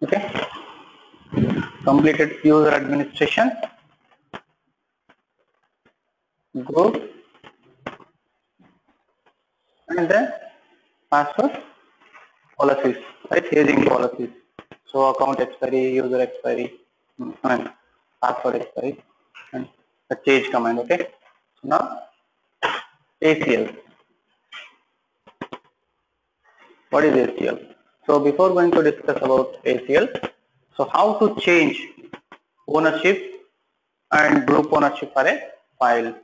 ठीक है, completed user administration, go and then ask for policies, right? Using policies, so account expiry, user expiry, and password expiry, and the change command. Okay, so now ACL. What is ACL? So before going to discuss about ACL, so how to change ownership and group ownership for a file.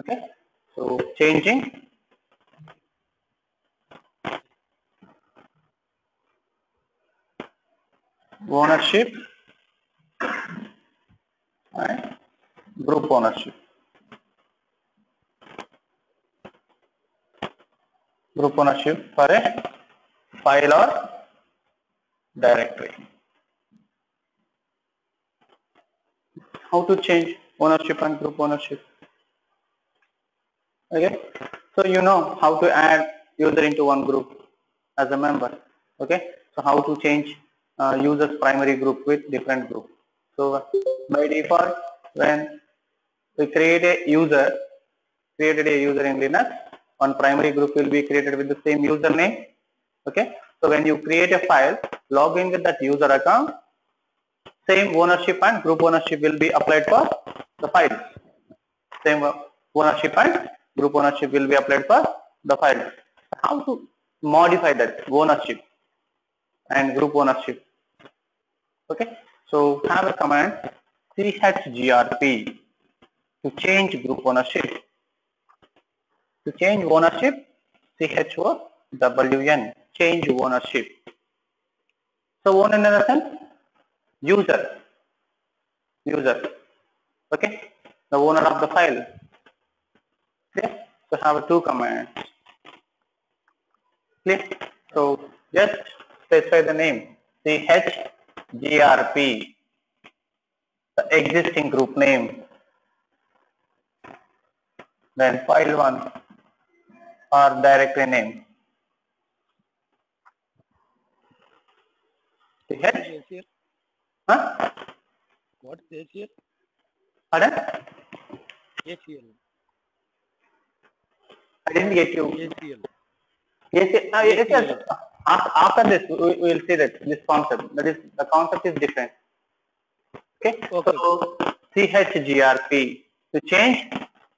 Okay, so changing ownership and group ownership. Group ownership for a file or directory. How to change ownership and group ownership? Okay, so you know how to add user into one group as a member. Okay, so how to change user's primary group with different group. So by default, when we created a user in Linux, one primary group will be created with the same username. Okay, so when you create a file, log in with that user account, same ownership and group ownership will be applied for the file. Same ownership and group ownership will be applied for the file. How to modify that ownership and group ownership? Okay, so have a command chgrp to change group ownership. To change ownership, chown, change ownership. So own in the sense user, okay, the owner of the file. Okay, so have two commands. Okay, so just specify the name chgrp, the existing group name, then file one or directory name. What is ACL? Pardon? ACL. I didn't get you. ACL. ACL. After this, we will see that this concept. That is, the concept is different. Okay. Okay. So chgrp to change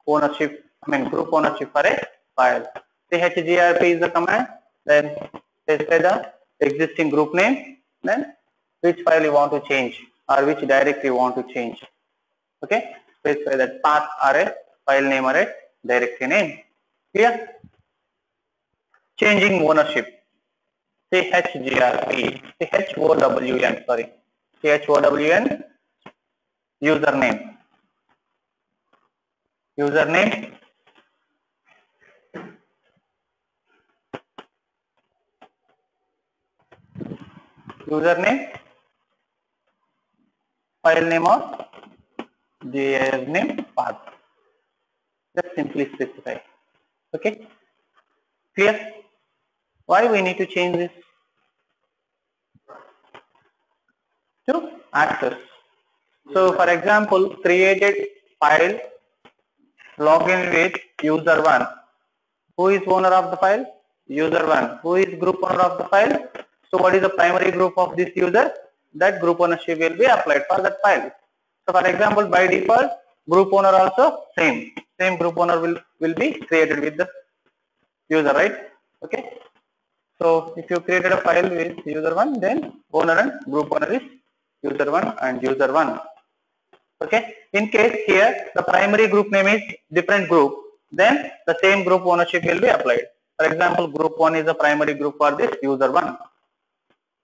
ownership. I mean group ownership for a file. Chgrp is the command. Then specify the existing group name. Then which file you want to change or which directory you want to change. Okay, specify that path or a file name or a directory name. Clear? Changing ownership, chown, username, file name or dir name, path. Just simply specify. Okay, clear? Why we need to change this? To access. So for example, created file, login with user1. Who is owner of the file? User1. Who is group owner of the file? So what is the primary group of this user? That group ownership will be applied for that file. So for example, by default, group owner also same group owner will be created with the user, right? Okay, so if you created a file with user1, then owner and group owner is user1 and user1. Okay, in case here the primary group name is different group, then the same group ownership will be applied. For example, group 1 is the primary group for this user1.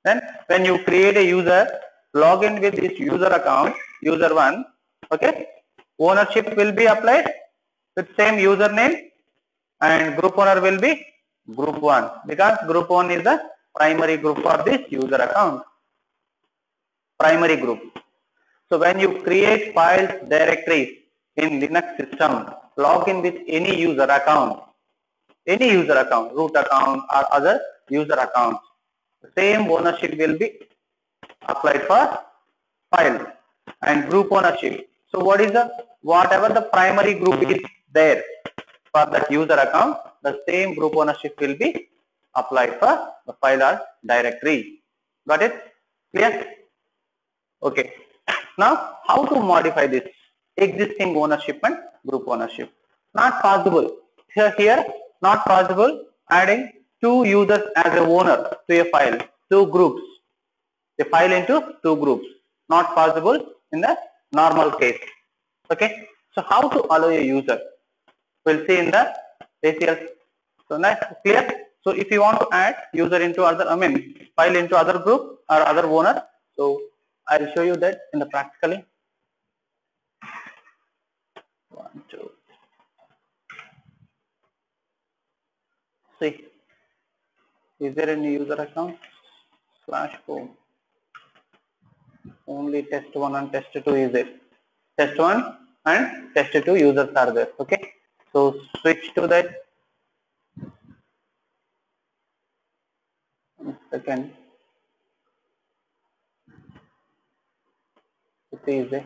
Then when you create a user, log in with this user account, user1. Okay, ownership will be applied with same username and group owner will be group 1, because group 1 is the primary group for this user account, primary group. So when you create files, directories in Linux system, log in with any user account, root account or other user accounts, the same ownership will be applied for file and group ownership. So what is the, whatever the primary group is there for that user account, the same group ownership will be applied for the file or directory. Got it? Clear? Okay. Now how to modify this existing ownership and group ownership? Not possible. Here not possible. Adding two users as a owner to a file, two groups, a file into two groups, not possible in the normal case. Okay. So how to allow a user? We'll see in the ACL. So next, clear. So if you want to add user into other, file into other group or other owner, so I'll show you that in the practically. 1, 2. See, is there any user account /home? Only test1 and test2 is there. Test1 and test2 users are there. Okay, so switch to that. 1 second. It is there.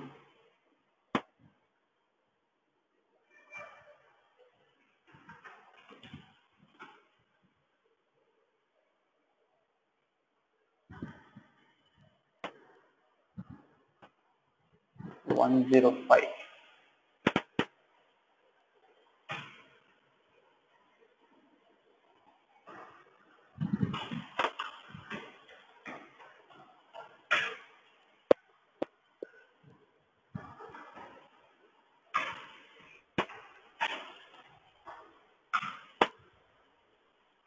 .105.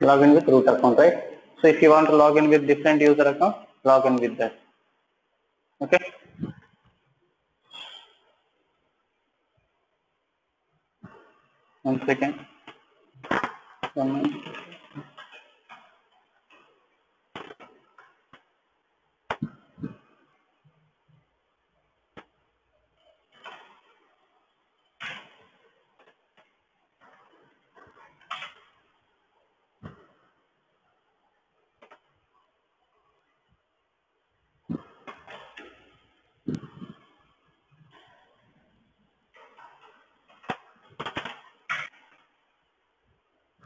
Login with root account, right? So if you want to log in with different user account, log in with that. Okay. One second.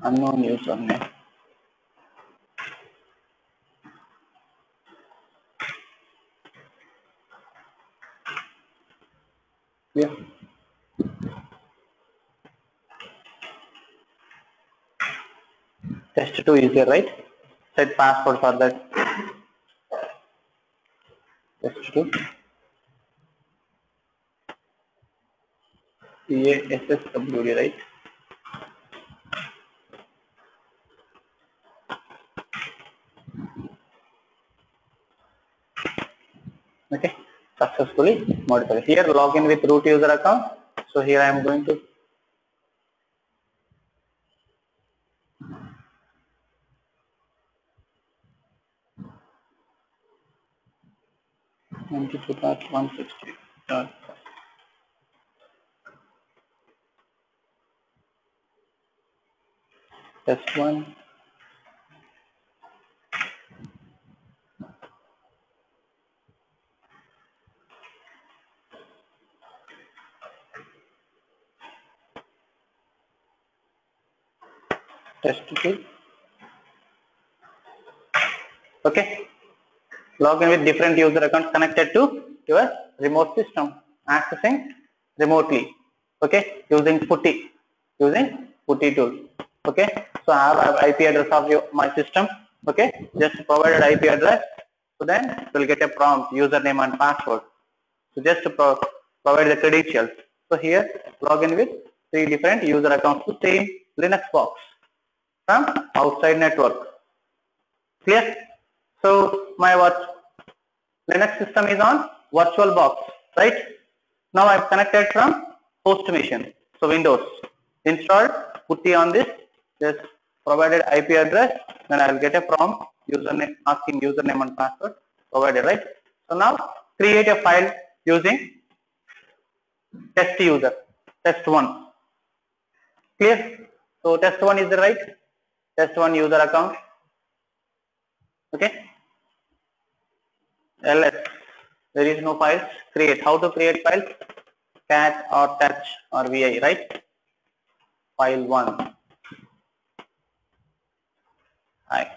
Unknown username. Yeah. Test2 is there, right? Set password for that. Test2. PASSWD, right? Okay, successfully modified. Here login with root user account. So here I am going to .160. Test1. Test2. Okay. Login with different user accounts connected to your remote system, accessing remotely. Okay, using PuTTY, tool. Okay, so I have IP address of my system. Okay, just provided IP address. So then we'll get a prompt, username and password. So just to provide the credentials. So here login with 3 different user accounts to same Linux box. From outside network. Clear? So my Linux system is on virtual box, right? Now I have connected from host machine. So Windows installed PuTTY on this. Just provided IP address, then I will get a prompt username asking username and password provided, right? So now create a file using test user test1. Clear? So test1 is the right. Test1 user account. Okay. ls there is no files. Create. How to create files? Cat or touch or vi, right? File 1. Hi.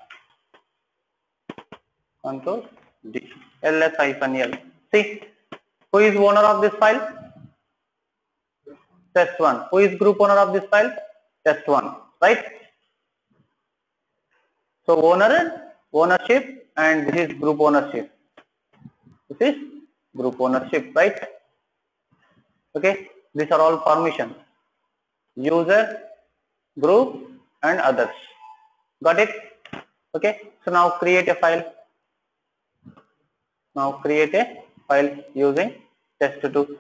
Control D. ls-l. See, who is owner of this file? Test1. Who is group owner of this file? Test1, right? So owner, ownership, and this is group ownership. This is group ownership, right? Okay, these are all permissions. User, group, and others. Got it? Okay. So now create a file. Now create a file using test2.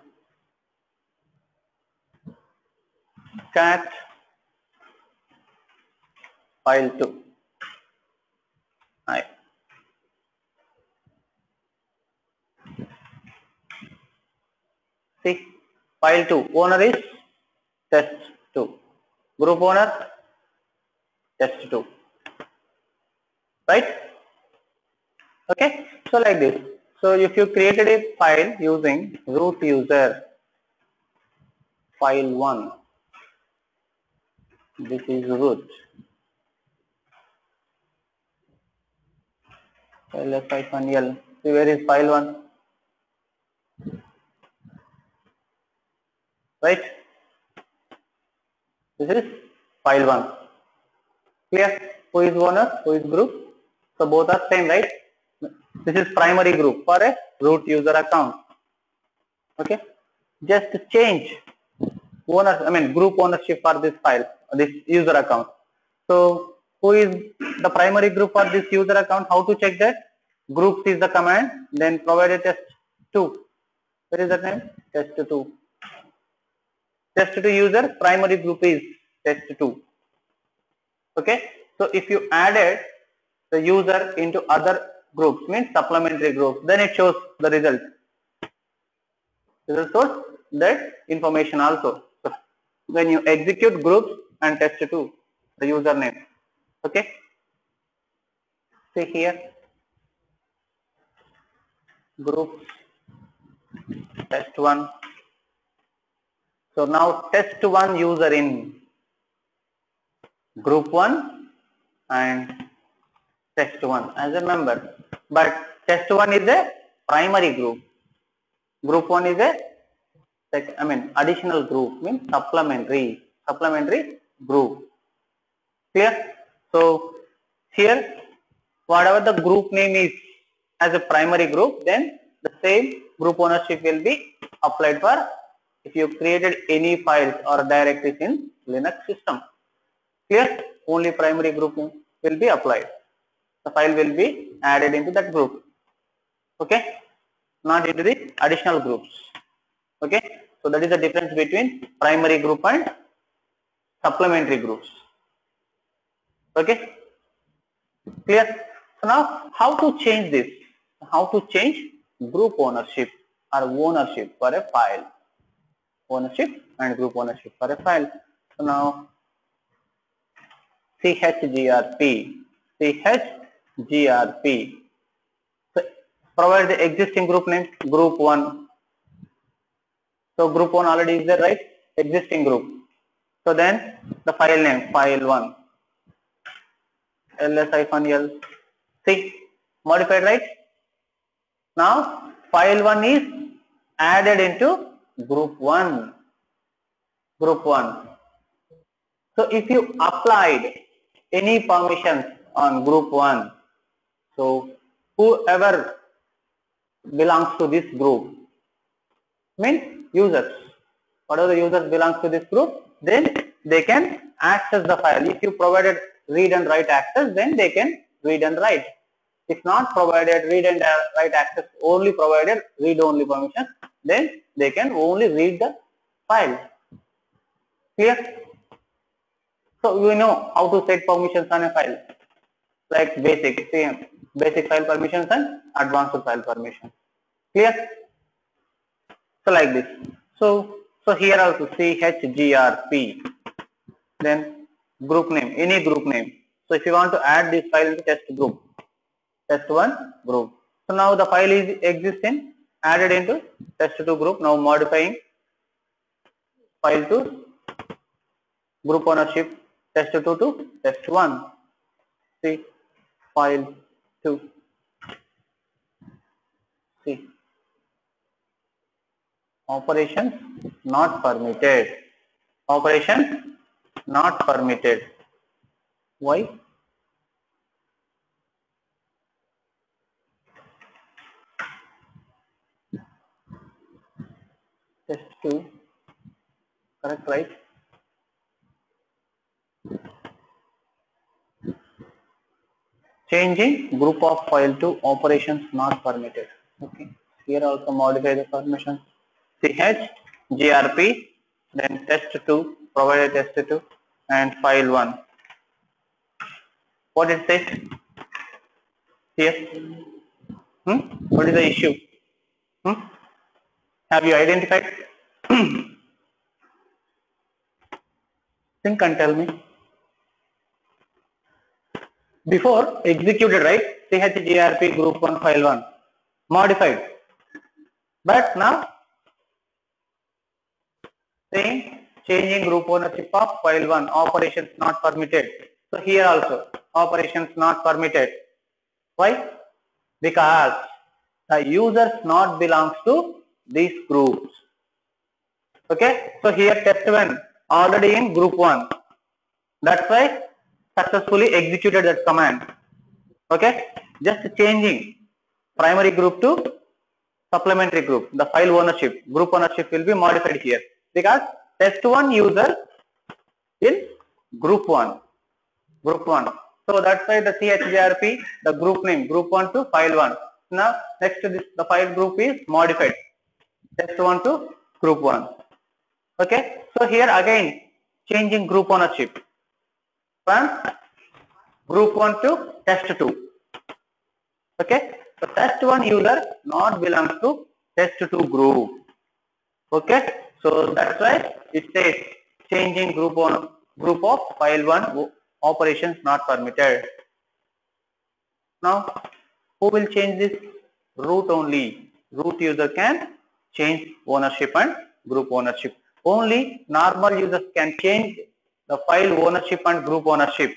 Cat file2. Right. See, file 2 owner is test2, group owner test2, right? Okay, so like this. So if you created a file using root user file 1, this is root. ls-l. See, where is file 1? Right? This is file 1. Clear? Who is owner? Who is group? So both are same, right? This is primary group for a root user account. Okay? Just change owner. I mean group ownership for this file, this user account. So who is the primary group for this user account? How to check that? Groups is the command, then provide a test2. Where is that name? Test2. Test2 user, primary group is test2. Okay, so if you added the user into other groups, means supplementary groups, then it shows the result. Result shows that information also. So when you execute groups and test2, the username. Okay, see here, groups test1. So now test1 user in group 1 and test1 as a member, but test1 is a primary group, group 1 is a additional group, means supplementary group. Clear? So here, whatever the group name is as a primary group, then the same group ownership will be applied for if you created any files or directories in Linux system. Clear? Only primary group name will be applied. The file will be added into that group. Okay? Not into the additional groups. Okay? So that is the difference between primary group and supplementary groups. Okay, clear? So now, how to change this? How to change group ownership or ownership for a file? Ownership and group ownership for a file. So now, chgrp, chgrp. So provide the existing group name, group 1. So group 1 already is there, right? Existing group. So then the file name, file 1. ls-l. See, modified, right? Now file 1 is added into group 1. Group 1. So if you applied any permissions on group 1, so whoever belongs to this group, means users. Whatever the users belongs to this group, then they can access the file. If you provided read and write access, then they can read and write. If not provided read and write access, only provided read only permission, then they can only read the file. Clear? So you know how to set permissions on a file, like basic, same basic file permissions and advanced file permissions. Clear? So like this. So here also chgrp, then group name, any group name. So if you want to add this file to test group, test1 group, So now the file is existing, added into test2 group. Now modifying file to group ownership test2 to test1. See file 2. See operations not permitted. Operations not permitted. Why? Test2, correct, right? Changing group of file to operations not permitted. Okay. Here also modify the permissions. CH, GRP, then test2, provided test2, and file1. What is it? Here. What is the issue? Have you identified? Think and tell me. Before executed, right? CHGRP group 1 file 1 modified, but now saying changing group ownership of file 1 operations not permitted. So here also operations not permitted. Why? Because the users not belongs to these groups. Okay, so here test1 already in group 1. That's why successfully executed that command. Okay, just changing primary group to supplementary group. The file ownership, group ownership will be modified here because test1 user in group 1. Group 1. So that's why the CHGRP, the group name, group 1 to file 1. Now next to this, the file group is modified. Test1 to group 1. Okay, so here again changing group ownership from group 1 to test2. Okay, so test1 user not belongs to test2 group. Okay, so that's why it says changing group of file 1 operations not permitted. Now who will change this? Root only. Root user can change ownership and group ownership. Only normal users can change the file ownership and group ownership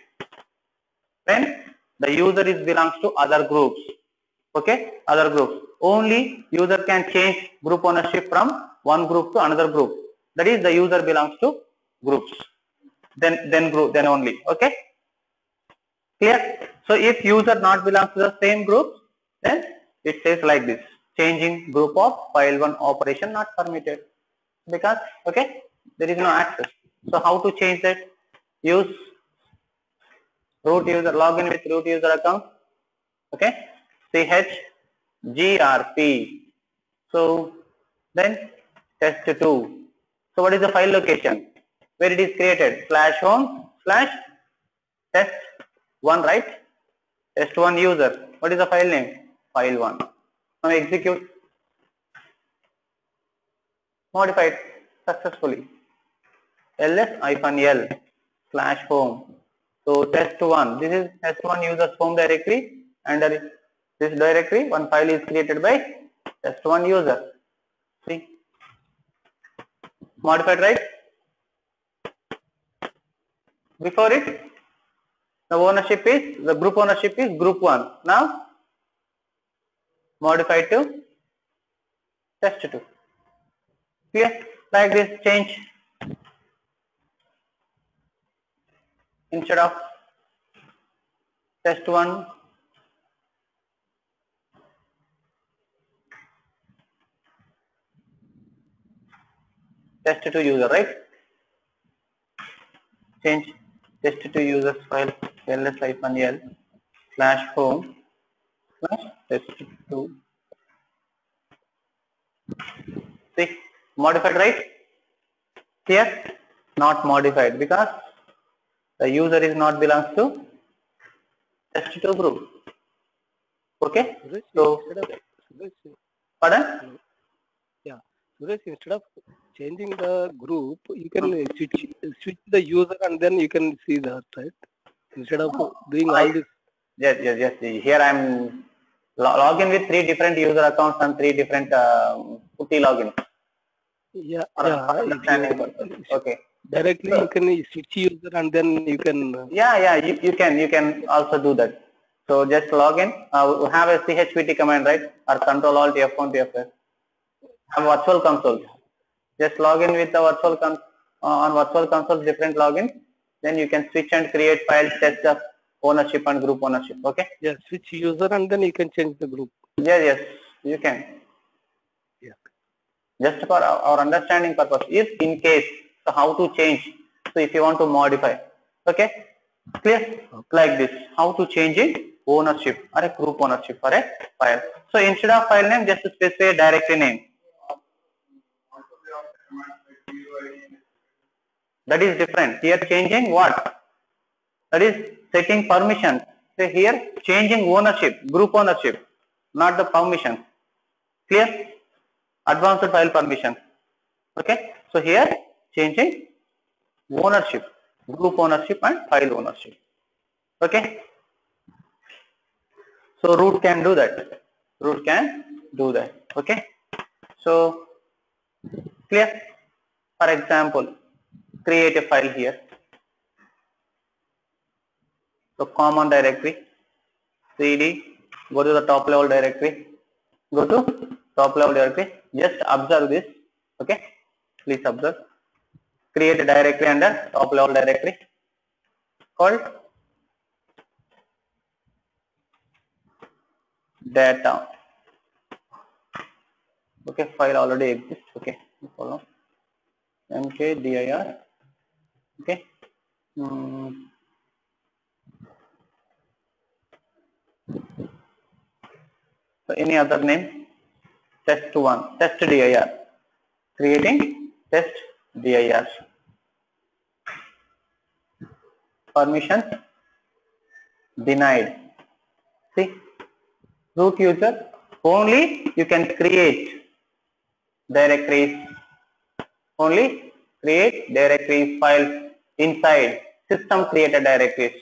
when the user is belongs to other groups. Okay, other groups. Only user can change group ownership from one group to another group. That is, the user belongs to groups. Then only. Okay, clear? So if user not belongs to the same group, then it says like this. Changing group of file 1 operation not permitted, because okay, there is no access. So how to change that? Use root user, login with root user account. Okay, CHGRP. So then test2. So what is the file location where it is created? /home/test1, right? Test1 user. What is the file name? File 1. Now execute. Modified successfully. ls -l/home. So test1. This is test1 user's home directory. Under this directory, one file is created by test1 user. See, modified, right? Before it, the ownership is, the group ownership is group 1. Now modify to test2. Clear? Like this, change instead of test1 test2 user, right? Change test2 users file ls -l/home/test2. See, modified, right? Here not modified because the user is not belongs to test2 group. Okay, so pardon? Yeah, Suresh, instead of changing the group, you can switch the user and then you can see that, right? Instead of doing all this. Yes. Here I am log in with 3 different user accounts and 3 different putty logins. Yeah, okay. Directly you can switch user and then you can. Yeah, yeah, you can also do that. So just log in. We have a chvt command, right? Or Control Alt F1 to F5. On virtual console, just log in with the virtual on virtual console different logins. Then you can switch and create files, test of ownership and group ownership. Okay. Yeah, switch user and then you can change the group. Yeah, yes, you can. Yeah. Just for our understanding purpose, is in case. So how to change? So if you want to modify, okay, clear? Like this, how to change in ownership or a group ownership for a file. So instead of file name, just specify a directory name. That is different. Here changing what? That is setting permission. So here changing ownership, group ownership, not the permission. Clear? Advanced file permission. Okay. So here. Changing ownership, group ownership and file ownership. Okay. So root can do that. Root can do that. Okay. So clear. For example, create a file here. So common directory, cd. Go to the top level directory. Go to top level directory. Just observe this. Okay. Please observe. Create a directory under top level directory called data. Okay, file already exists. Okay, follow mkdir. Okay, so any other name, test1, testdir, creating testdir. Permission denied. See, root user only you can create directories, only create directories, files inside system created directories.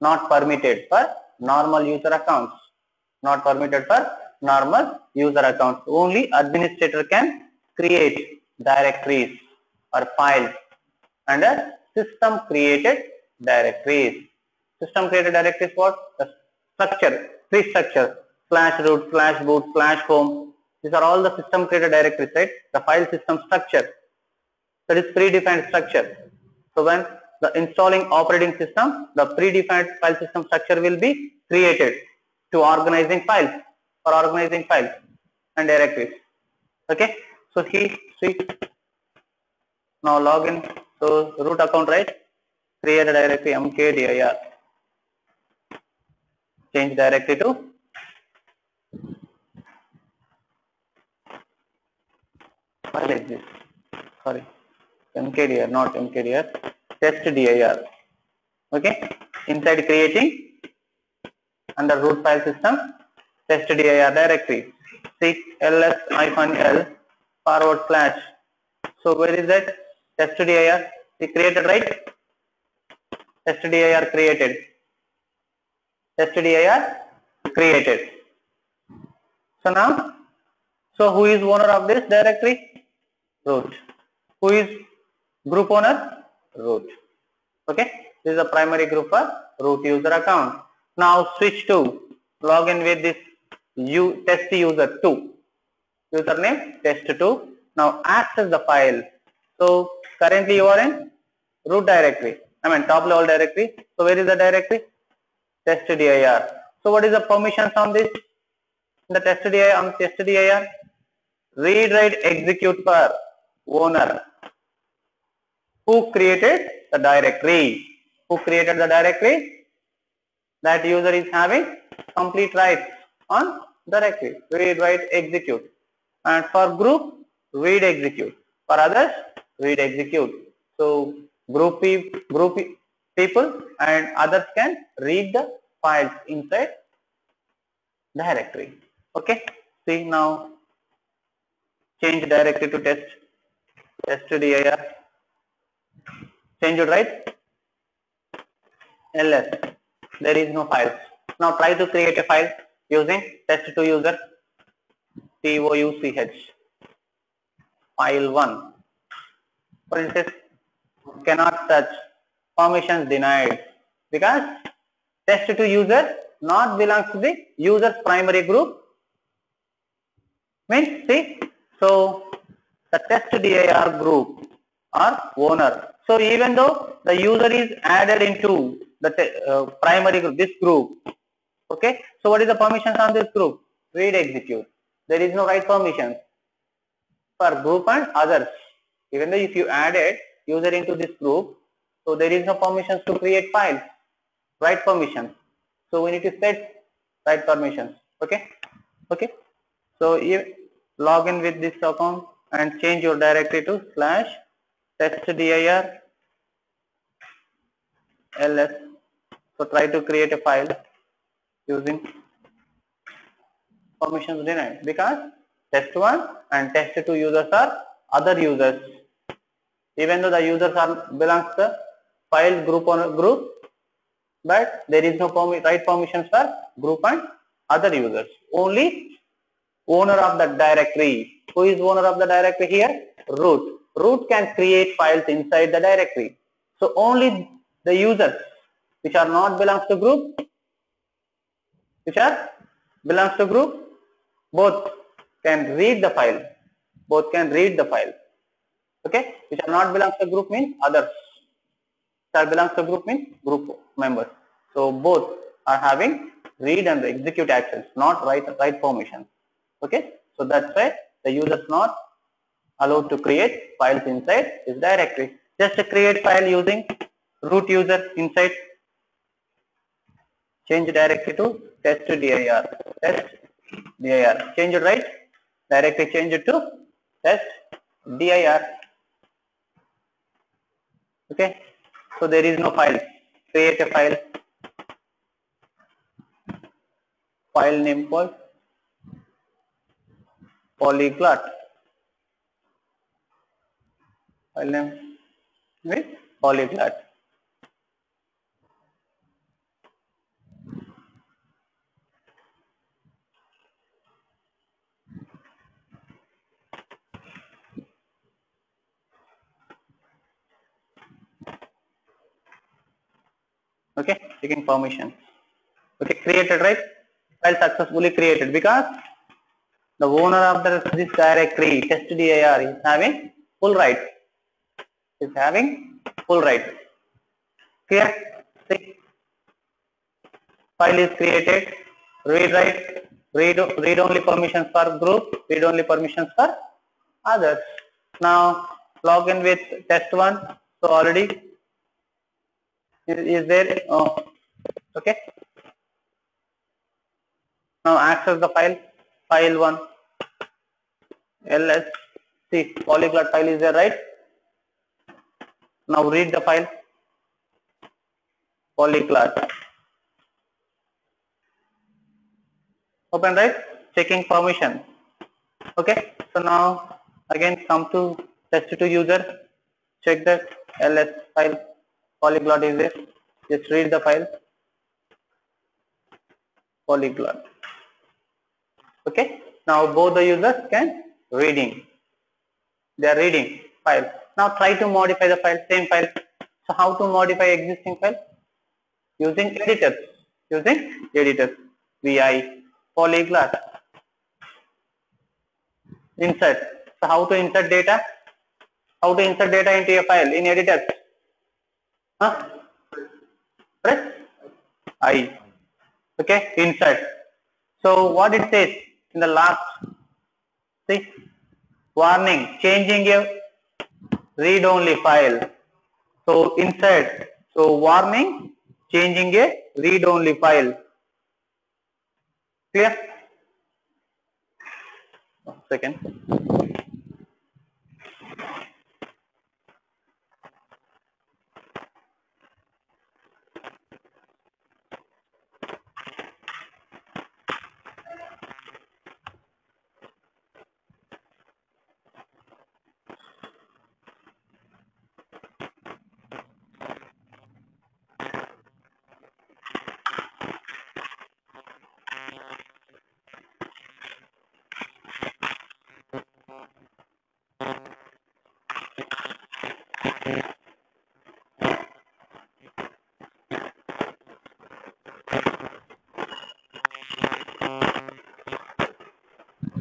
Not permitted for normal user accounts, not permitted for normal user accounts. Only administrator can create directories or files under system created directories. System created directories, what? The structure, tree structure, slash root, slash boot, slash home. These are all the system created directories, right? The file system structure. That is predefined structure. So when the installing operating system, the predefined file system structure will be created to organizing files, for organizing files and directories. Okay. So see. Now login. So root account, right? Create a directory mkdir, change directory to file exists, sorry, mkdir, not mkdir, testdir. Okay, inside creating under root file system testdir directory. See, ls -l / so where is that testdir? We created, right? Testdir created. Testdir created. So now, so who is owner of this directory? Root. Who is group owner? Root. Okay. This is the primary group for root user account. Now switch to login with this test user 2. Username test2. Now access the file. So currently you are in root directory. Top level directory. So where is the directory? Testdir. So what is the permissions on this? In the testdir, on testdir, read, write, execute for owner. Who created the directory? Who created the directory? That user is having complete rights on directory. Read, write, execute. And for group, read, execute. For others, read, execute. So group people and others can read the files inside directory. Okay, see, now change directory to testdir. Change it, right? Ls, there is no files. Now try to create a file. using test2 user touch file1 princess cannot touch, permissions denied, because test2 user not belongs to the user's primary group. Means, see, so the testdir group or owner. So even though the user is added into the primary group, this group, okay. So what is the permissions on this group? Read, execute. There is no write permissions for group and others. Even though if you added user into this group, so there is no permissions to create files, write permissions. So we need to set write permissions. Okay, okay. So you log in with this account and change your directory to /testdir ls. So try to create a file using permissions denied, because test1 and test2 users are other users. Even though the users are belongs to file group on group, but there is no write permissions for group and other users. Only owner of the directory. Who is owner of the directory here? Root. Root can create files inside the directory. So only the users which are not belongs to group, which are belongs to group, both can read the file. Both can read the file. Okay, which are not belongs to group means others. That belongs to group means group members. So both are having read and execute actions, not write permissions. Okay, so that's why the user is not allowed to create files inside his directory. Just to create file using root user inside. Change directory to testdir. Testdir. Change it, right? Directory change it to testdir. Okay. So there is no file. Create a file. File name called polyglot. File name with polyglot. Okay, taking permission. Okay, created, right? File successfully created, because the owner of this directory testdir is having full rights. Is having full rights. Clear? See, file is created. Read, write, read only permissions for group. Read only permissions for others. Now log in with test1. So already. Is there? Oh, okay. Now access the file, file1 ls. See, polyglot file is there, right? Now read the file, polyglot. Open, right? Checking permission. Okay. So now again come to test2 user. Check the ls file. Polyglot is there. Just read the file. Polyglot. Okay. Now both the users can reading. They are reading file. Now try to modify the file, same file. So how to modify existing file? Using editors. Using editors. Vi polyglot. Insert. So how to insert data? How to insert data into a file in editors? Press I. Okay, insert. So what it says in the last, see, warning, changing a read only file. So insert, so warning, changing a read only file. Clear? One second.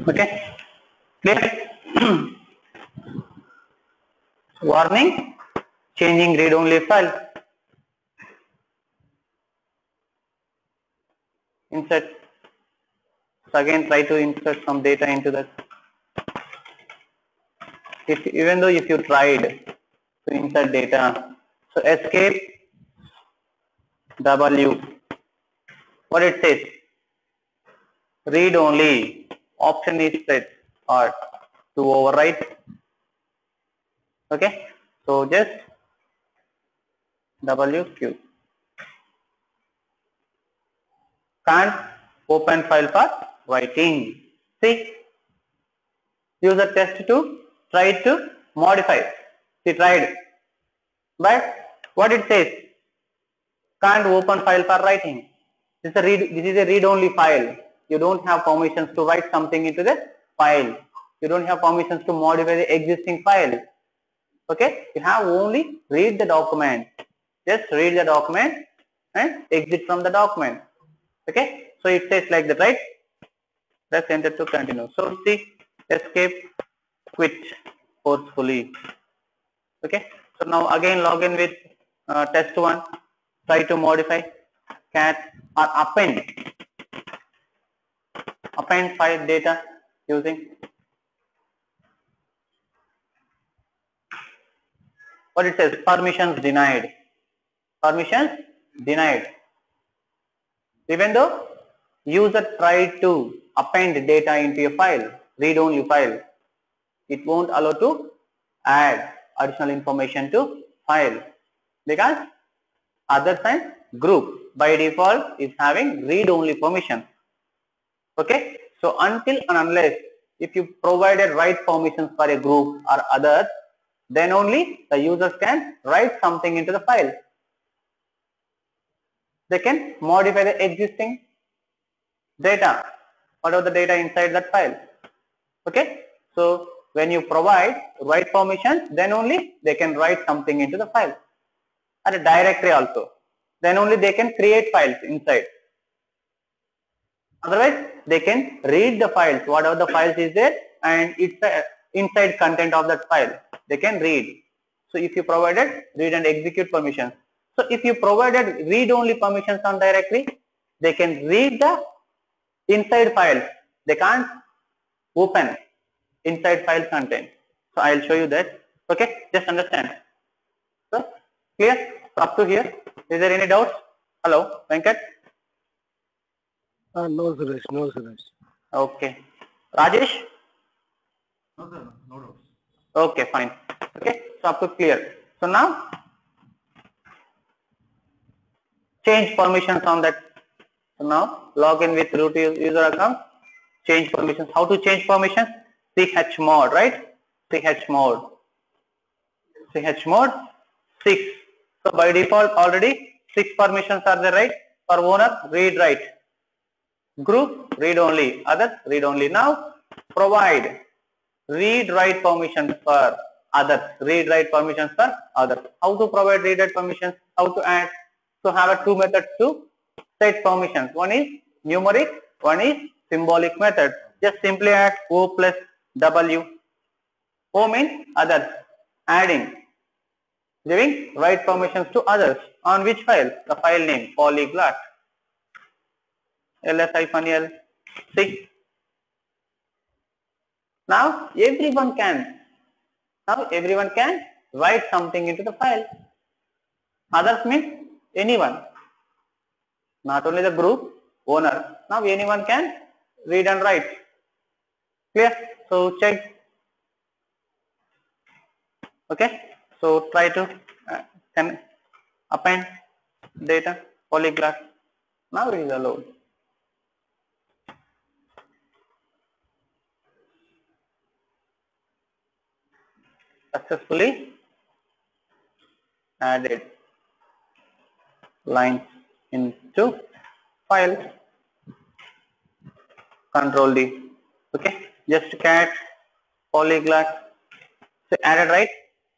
Okay clear. Warning changing read only file, insert. So again try to insert some data into that. If even though if you tried to insert data, so escape W, what it says, read only option is set or to overwrite. Okay, so just WQ, can't open file for writing. See, use a test to try to modify. She tried, but what it says, can't open file for writing. This is a read only file. You don't have permissions to write something into the file. You don't have permissions to modify the existing file. Okay, you have only read the document. Just read the document and exit from the document. Okay, so it says like that, right? Press enter to continue. So see, escape, quit forcefully. Okay, so now again log in with test one. Try to modify, cat or append file data using. What it says, permissions denied. Permissions denied. Even though user tried to append data into a file, read-only file, it won't allow to add additional information to file because other than group by default is having read-only permission. Okay, so until and unless if you provided write permissions for a group or others, then only the users can write something into the file. They can modify the existing data, whatever the data inside that file. Okay, so when you provide write permissions, then only they can write something into the file. At a directory also, then only they can create files inside. Otherwise, they can read the files, whatever the files is there, and it's the inside content of that file. They can read. So if you provided read and execute permissions, so if you provided read only permissions on directory, they can read the inside files. They can't open inside file content. So I'll show you that. Okay, just understand. So clear up to here? Is there any doubt? Hello, Venkat. No, Suresh. No, Suresh. Okay, Rajesh. No, sir. No doubts. Okay, fine. Okay, so up to clear. So now change permissions on that. So now log in with root user account. Change permissions. How to change permissions? Chmod, right? Chmod. Chmod 6. So by default already 6 permissions are there, right? For owner, read write. Group, read only. Others, read only. Now provide read-write permissions for others. Read-write permissions for others. How to provide read-write permissions? How to add? So have a two methods to set permissions. One is numeric, one is symbolic method. Just simply add O plus W. O means others. Adding, giving write permissions to others. On which file? The file name polyglot. ls-l. See. Now everyone can. Now everyone can write something into the file. Others means anyone. Not only the group owner. Now anyone can read and write. Clear? So check. Okay. So try to can append data polyglot. Now it is allowed. Successfully added lines into file. Control D. Okay, just cat polyglot. So added, right?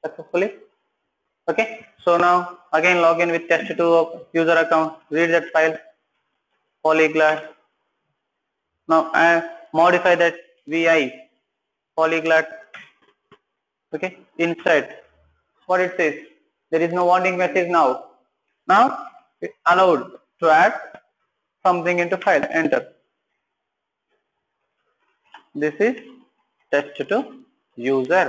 Successfully. Okay, so now again log in with test2 user account. Read that file polyglot. Now modify that vi polyglot, okay, insert. What it says? There is no warning message now. Now it's allowed to add something into file. Enter. This is test to user.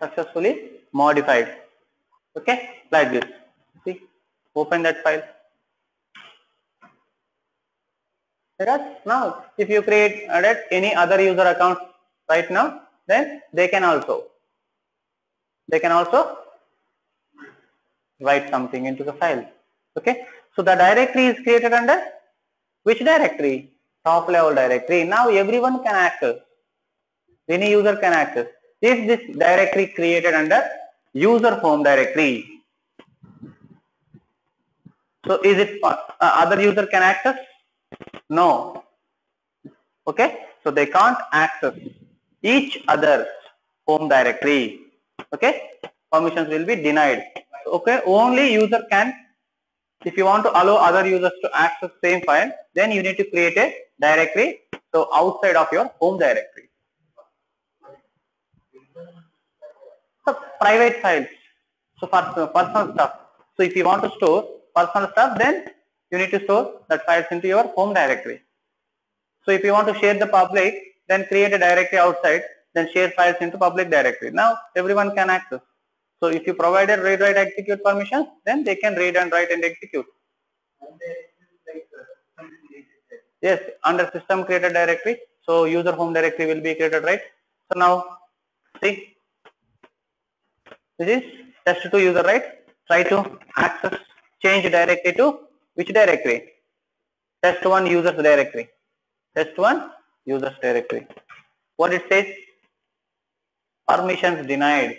Successfully modified. Okay, like this. See, open that file. Now, if you create any other user account right now, then they can also write something into the file. Okay, so the directory is created under which directory? Top level directory. Now everyone can access. Any user can access. Is this directory created under user home directory? So is it other user can access? No. Okay, so they can't access each other's home directory. Okay, permissions will be denied. Okay, only user can. If you want to allow other users to access same file, then you need to create a directory so outside of your home directory. So private files, so for personal stuff. So if you want to store personal stuff, then you need to store that files into your home directory. So if you want to share the public, then create a directory outside, then share files into public directory. Now everyone can access. So if you provide a read, write, execute permission, then they can read and write and execute. Yes, under system created directory. So user home directory will be created, right? So now see, this is test to user, right? Try to access, change directory to which directory? Test1 users directory. Test1 users directory. What it says? Permissions denied.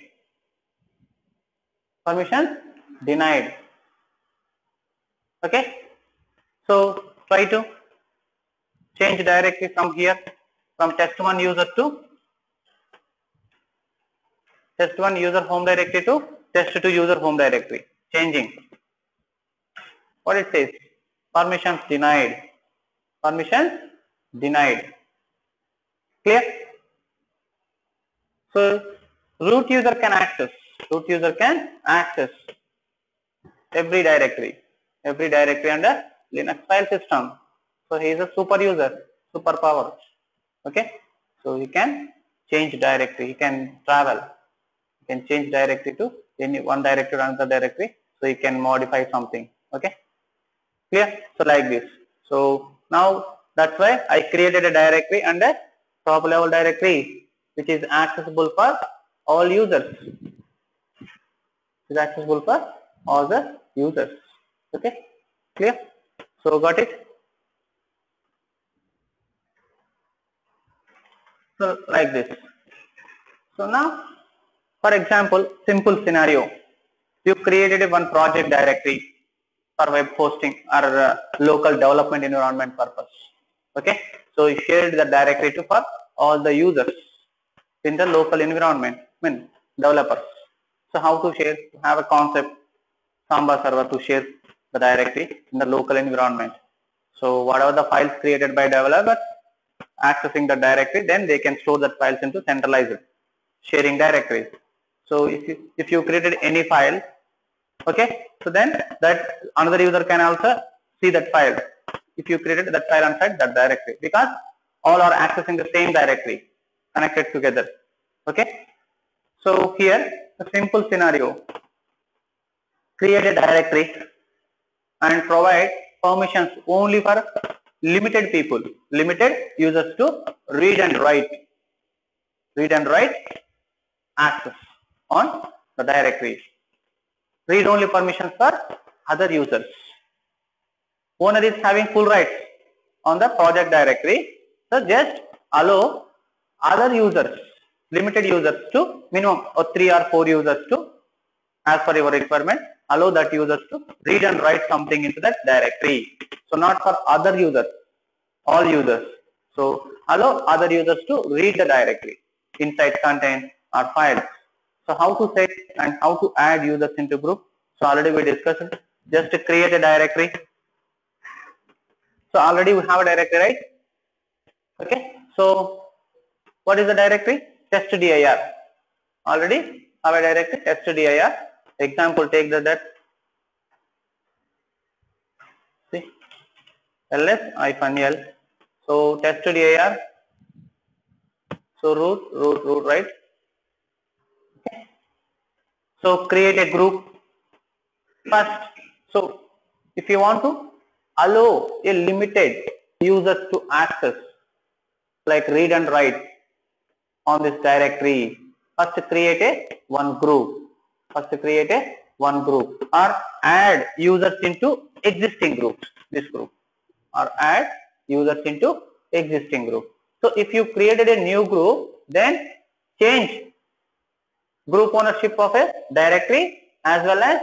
Permissions denied. Okay, so try to change directory from here, from test1 user to test1 user home directory to test2 user home directory. Changing. What it says? Permissions denied. Permissions denied. Clear? So root user can access. Root user can access every directory under Linux file system. So he is a super user, super power. Okay, so he can change directory. He can travel. He can change directory to any one directory to another directory. So he can modify something. Okay. Clear? So like this. So now that's why I created a directory under top level directory, which is accessible for all users. Is accessible for all the users. Okay, clear? So got it? So like this. So now, for example, simple scenario: you created a one project directory for web hosting or local development environment purpose. Okay, so you shared the directory to for all the users in the local environment, I mean developers. So how to share? Have a concept Samba server to share the directory in the local environment. So whatever the files created by developers accessing the directory, then they can store that files into centralized sharing directories. So if you created any file, okay, so then that another user can also see that file if you created that file inside that directory, because all are accessing the same directory connected together. Okay, so here a simple scenario: create a directory and provide permissions only for limited people, limited users to read and write access on the directory. Read only permissions for other users. Owner is having full rights on the project directory, so just allow other users, limited users to minimum or 3 or 4 users to, as per your requirement, allow that users to read and write something into that directory. So not for other users, all users. So allow other users to read the directory inside content or files. So how to set and how to add users into group? So already we discussed. Just create a directory So already we have a directory, right? Okay. So what is the directory? Testdir. Already have a directory testdir. Example, take that. See, ls -l. So testdir. So root, right? Okay. So create a group first. So if you want to allow a limited users to access, like read and write on this directory, first create one group or add users into existing groups, so if you created a new group, then change group ownership of a directory as well as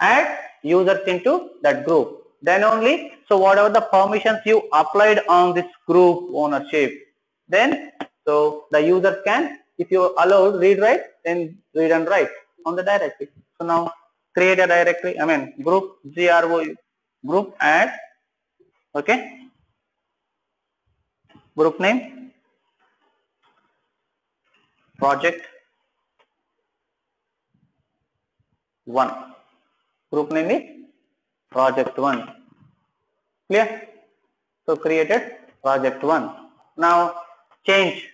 add users into that group, then only. So whatever the permissions you applied on this group ownership, then so the user can, if you allowed read write, then read and write on the directory. So now create a directory, group, group, add, okay, group name project 1. Group name is project 1. Clear? So created project 1. Now change,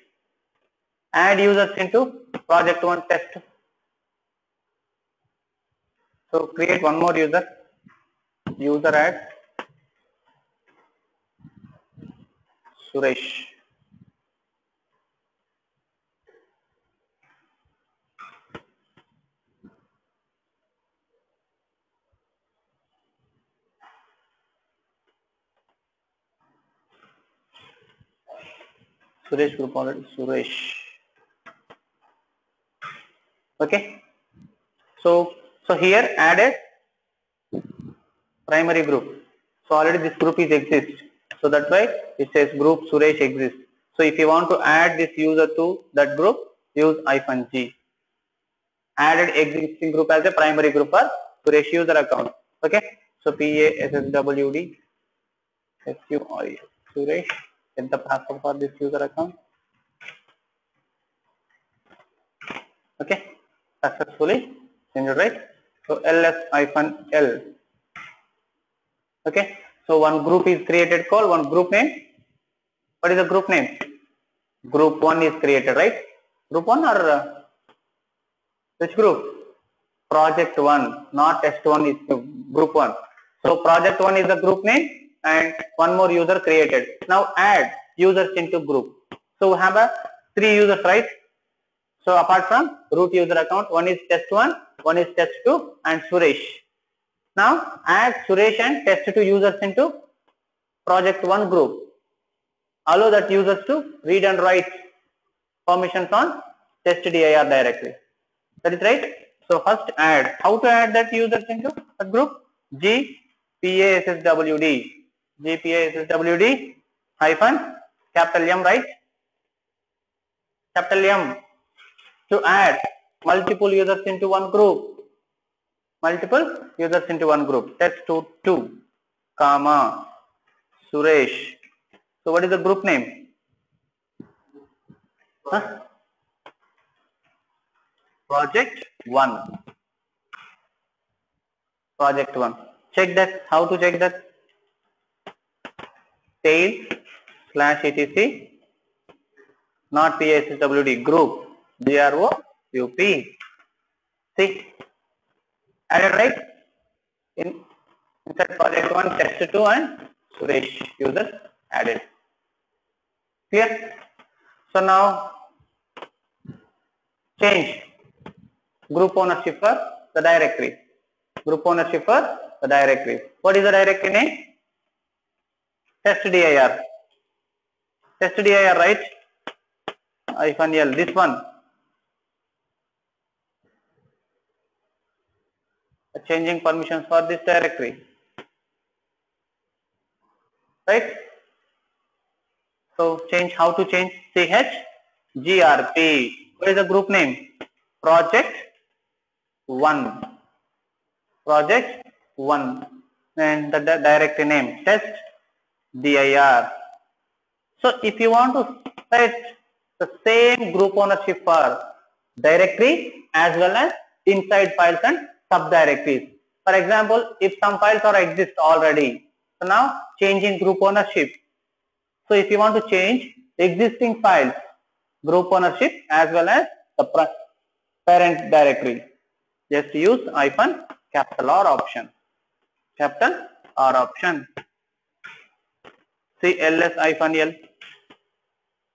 add users into project 1 test. So create one more user, add Suresh. Suresh group already, Suresh. Okay. So here added primary group. So already this group is exists. So that's why it says group Suresh exists. So if you want to add this user to that group, use -g. Added existing group as a primary group for Suresh user account. Okay. So PASSWD SQRS Suresh. Get the password for this user account. Okay, successfully changed, right? So ls -l. Okay, so one group is created, called one group name. What is the group name? Group 1 is created, right? Group 1 or which group? Project 1, not test 1 is group 1. So project 1 is the group name, and one more user created. Now add users into group. So we have a 3 users, right? So apart from root user account, one is test 1, one is test 2, and Suresh. Now add Suresh and test 2 users into project 1 group. Allow that users to read and write permissions on testdir directory. That is right. So first add. How to add that users into a group? G PASSWD -M, right? M to add multiple users into one group. Test 2 , Suresh. So what is the group name? Project 1. Project 1. Check that. How to check that? Tail/etc, not PASSWD, group group. See, added, right? Inside project 1, test 2, and Suresh user added. Clear? So now change group ownership for the directory. What is the directory name? Testdir, right? -l, this one. Changing permissions for this directory, right? So change. How to change? CHGRP. What is the group name? Project 1, and the directory name test dir. So if you want to set the same group ownership for directory as well as inside files and subdirectories. For example, if some files are exist already, so now changing group ownership. So if you want to change existing files group ownership as well as the parent directory, just use -R option. R option. See -L.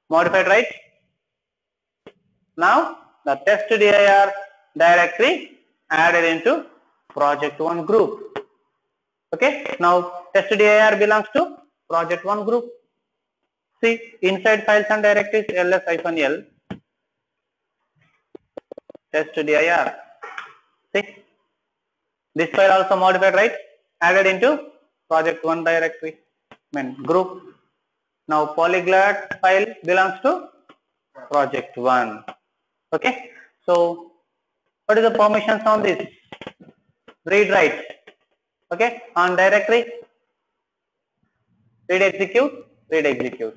Modified, right? Now the testdir directory added into project1 group. Okay. Now testdir belongs to project1 group. See inside files and directories -L. Testdir. See this file also modified, right? Added into project1 directory, group. Now polyglot file belongs to project1. Okay. So what is the permissions on this? Read write. Okay. On directory, read execute, read execute.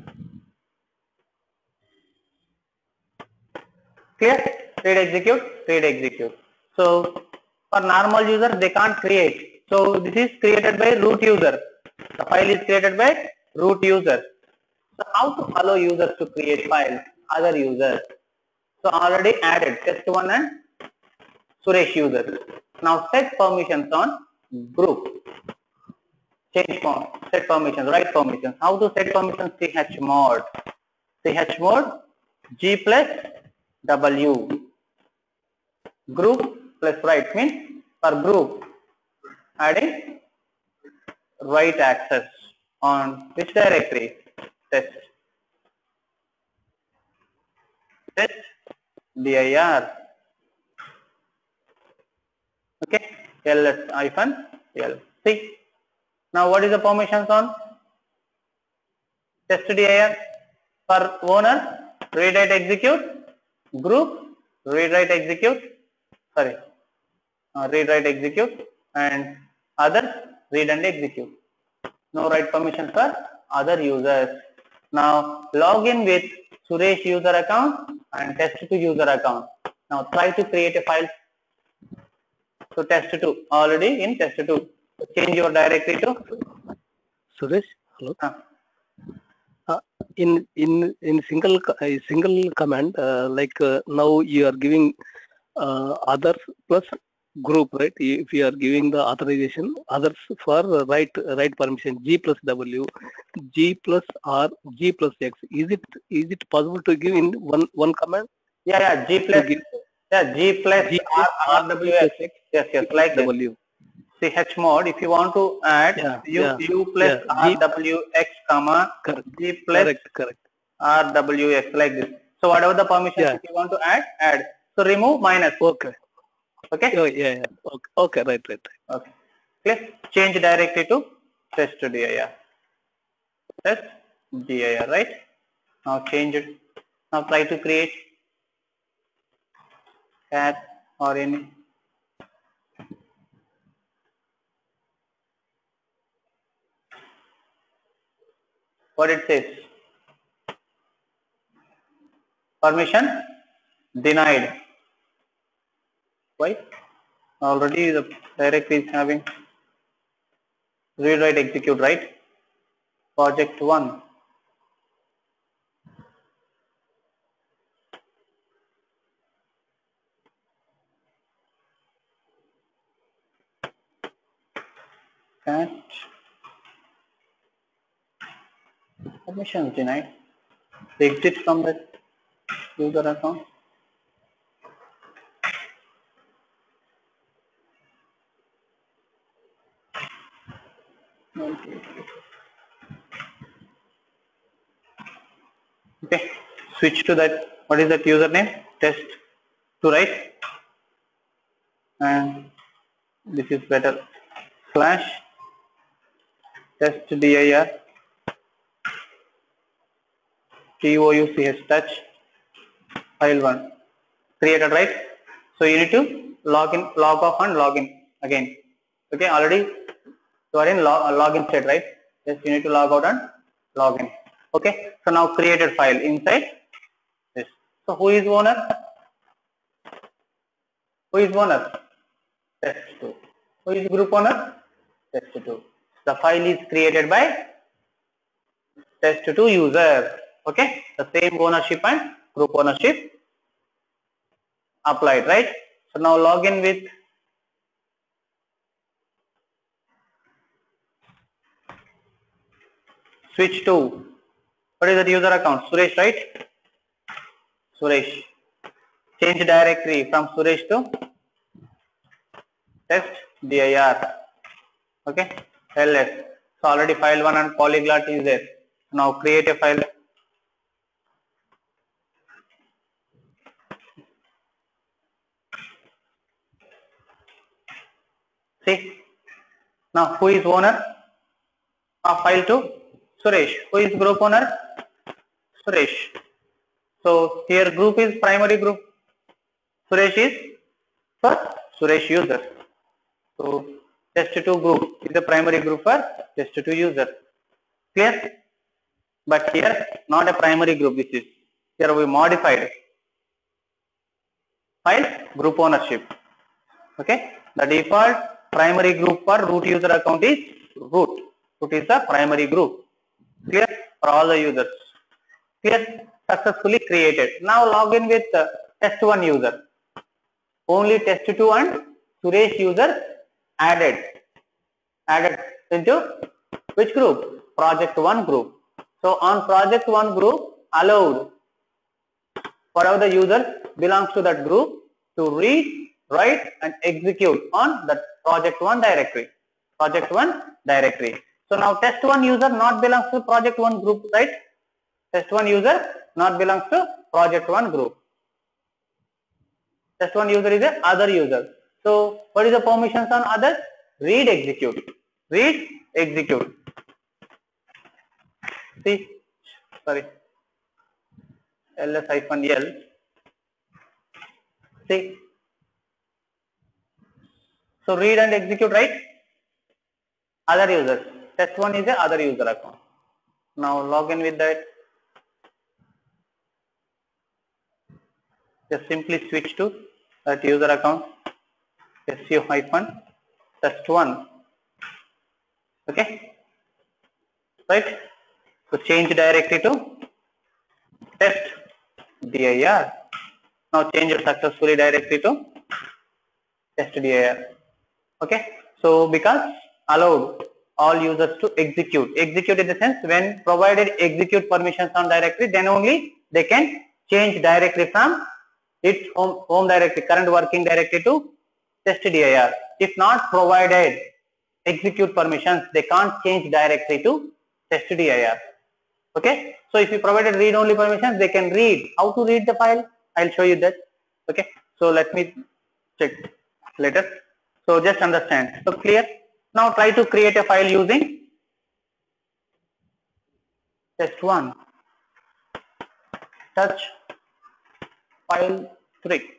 Clear? Read execute, read execute. So for normal user they can't create. So this is created by root user. The file is created by root user. So how to allow users to create files, other users? So already added test1 and Suresh users. Now set permissions on group. Change form. Set permissions. Write permissions. How to set permissions? Chmod. Chmod G+W. Group plus write means for group adding write access on which directory? Test dir. Okay, -L. See now what is the permissions on testdir? For owner, read write execute. Group, read write execute. Read write execute, and others read and execute. No write permission for other users. Now log in with Suresh user account and test2 user account. Now try to create a file. So test2 already in test2. Change your directory to Suresh. Hello. In single command now you are giving others plus group, right? If you are giving the authorization others for write permission G+W, G+R, G+X, is it possible to give in one command? Yeah, G+R, G+R, W+X. Yes, like W. See chmod. If you want to add U+R, W+X, G+R, W+X, like this. So whatever the permissions you want to add. So remove minus. Okay. Okay. Oh, yeah. Okay. Right. Okay. Please change directly to testdir. Testdir. Right. Now change it. Now try to create cat or any. What it says? Permission denied. Why? Already the directory is having read write execute, right? Project1. Cat permission denied. Exit from the user account. Okay, switch to that. What is that username? Test2, right? And this is better. /testdir touch file1 created, right? So you need to log in, log off, and log in again. Okay, already. So are in login state, right? Just you need to log out and log in. Okay. So now create a file inside this. So who is owner? Who is owner? Test2. Who is group owner? Test2. The file is created by test2 user. Okay. The same ownership and group ownership applied, right? So now log in with switch to. What is that user account? Suresh, right? Suresh. Change directory from Suresh to testdir. Okay. Ls. So already file 1 and polyglot is there. Now create a file. See. Now who is owner? Now file to Suresh. Who is group owner? Suresh. So here group is primary group. Suresh is for Suresh user. So test2 group is the primary group for test2 user. Clear? But here not a primary group. This is here we modified file group ownership. Okay. The default primary group for root user account is root. Root is the primary group. Clear? For all the users. Clear? Successfully created. Now log in with test1 user. Only test2 and Suresh user added into which group? Project1 group. So on project1 group, allowed whatever the user belongs to that group to read, write and execute on that project1 directory. Project1 directory. So now test1 user not belongs to project1 group, right? Test1 user not belongs to project1 group. Test1 user is a other user. So what is the permissions on others? Read, execute. Read, execute. See, sorry. ls-l. See. So read and execute, right? Other users. Test1 is the other user account. Now log in with that. Just simply switch to that user account. su-test1. Okay. Right. So change directory to testdir. Now change it successfully directory to testdir. Okay. So because allowed all users to execute. Execute in the sense when provided execute permissions on directory, then only they can change directory from its home directory, current working directory to testdir. If not provided execute permissions, they can't change directory to testdir. Okay. So if you provided read only permissions, they can read. How to read the file? I'll show you that. Okay. So let me check later. So just understand. So clear. Now try to create a file using test1 touch file 3.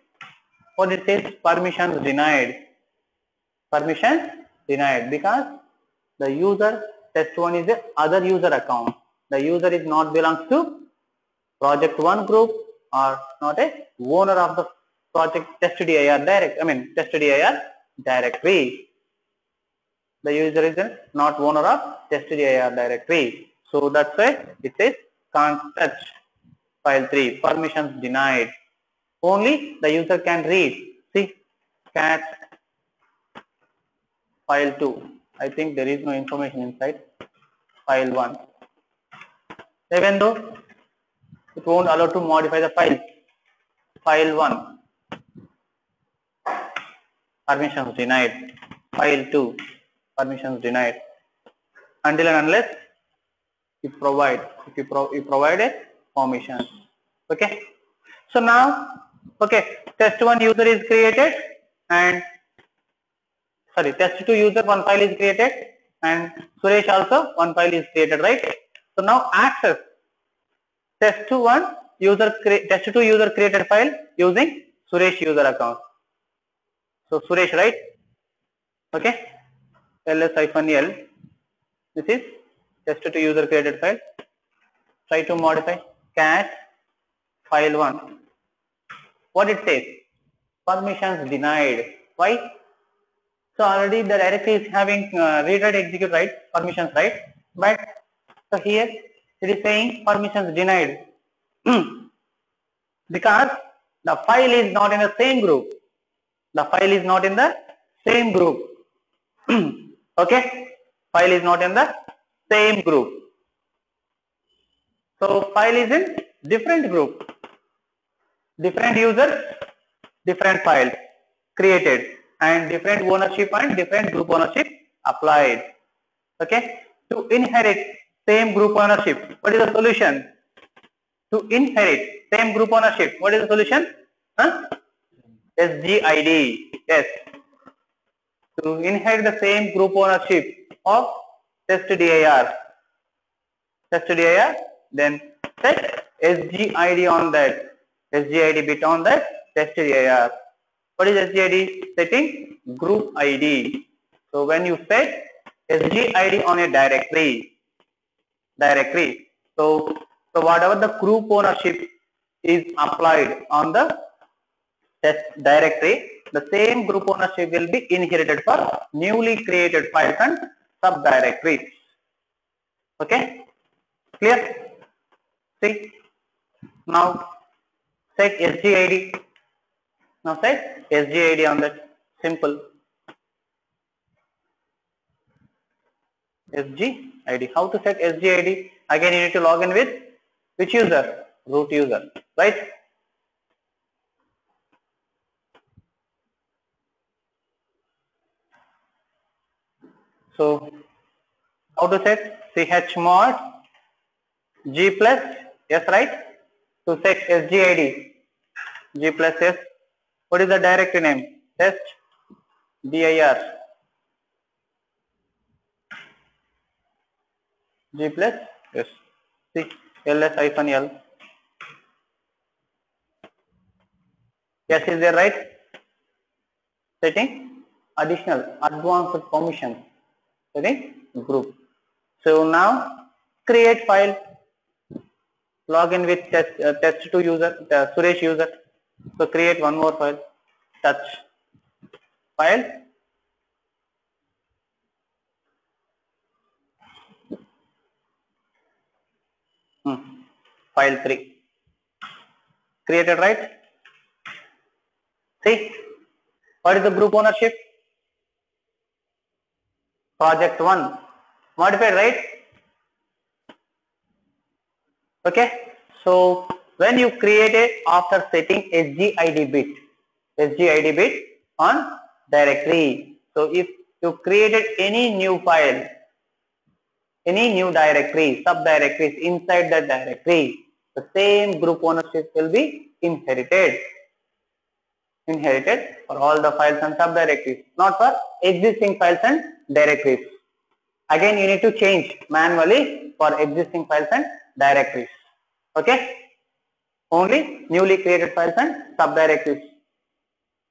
What it says? Permissions denied. Permissions denied because the user test1 is the other user account. The user is not belongs to project1 group or not a owner of the project testdir testdir directory. The user is not owner of testdir directory. So that's why it says can't touch file 3. Permissions denied. Only the user can read. See, cat file 2. I think there is no information inside file 1. Even though it won't allow to modify the file. File 1. Permissions denied. File 2. Permissions denied until and unless you provide you provided permissions. Okay. So now, okay, test1 user is created and sorry, test2 user one file is created and Suresh also one file is created, right? So now access test2 user created file using Suresh user account. So Suresh, right? Okay. ls-l. This is test2 user created file. Try to modify cat file1. What it says? Permissions denied. Why? So already the directory is having read, write, execute, write permissions, right? But so here it is saying permissions denied because the file is not in the same group. The file is not in the same group. Okay, file is not in the same group. So file is in different group, different user, different file created, and different ownership and different group ownership applied. Okay, to inherit same group ownership, what is the solution? To inherit same group ownership, what is the solution? SGID. Yes. To inherit the same group ownership of testdir, then set SGID on that, SGID bit on that testdir. What is SGID? Setting group ID. So when you set SGID on a directory, so whatever the group ownership is applied on the test directory, the same group ownership will be inherited for newly created files and subdirectories. Okay, clear? See, now set SGID. Now set SGID on that. Simple. SGID. How to set SGID? Again, you need to log in with which user? Root user, right? So how to set chmod g+s, right? To set SGID g+s. What is the directory name? Testdir g+s. See, ls-l. Yes, is there, right? Setting additional advanced permission. Okay, group. So now create file. Login with test2 user, Suresh user. So create one more file. Touch file. File 3. Created, right? See, what is the group ownership? Project 1, modified, right? Okay, so when you create it after setting SGID bit on directory, so if you created any new file, any new directory, subdirectories inside that directory, the same group ownership will be inherited for all the files and subdirectories, not for existing files and directories. Again, you need to change manually for existing files and directories. Okay, only newly created files and subdirectories,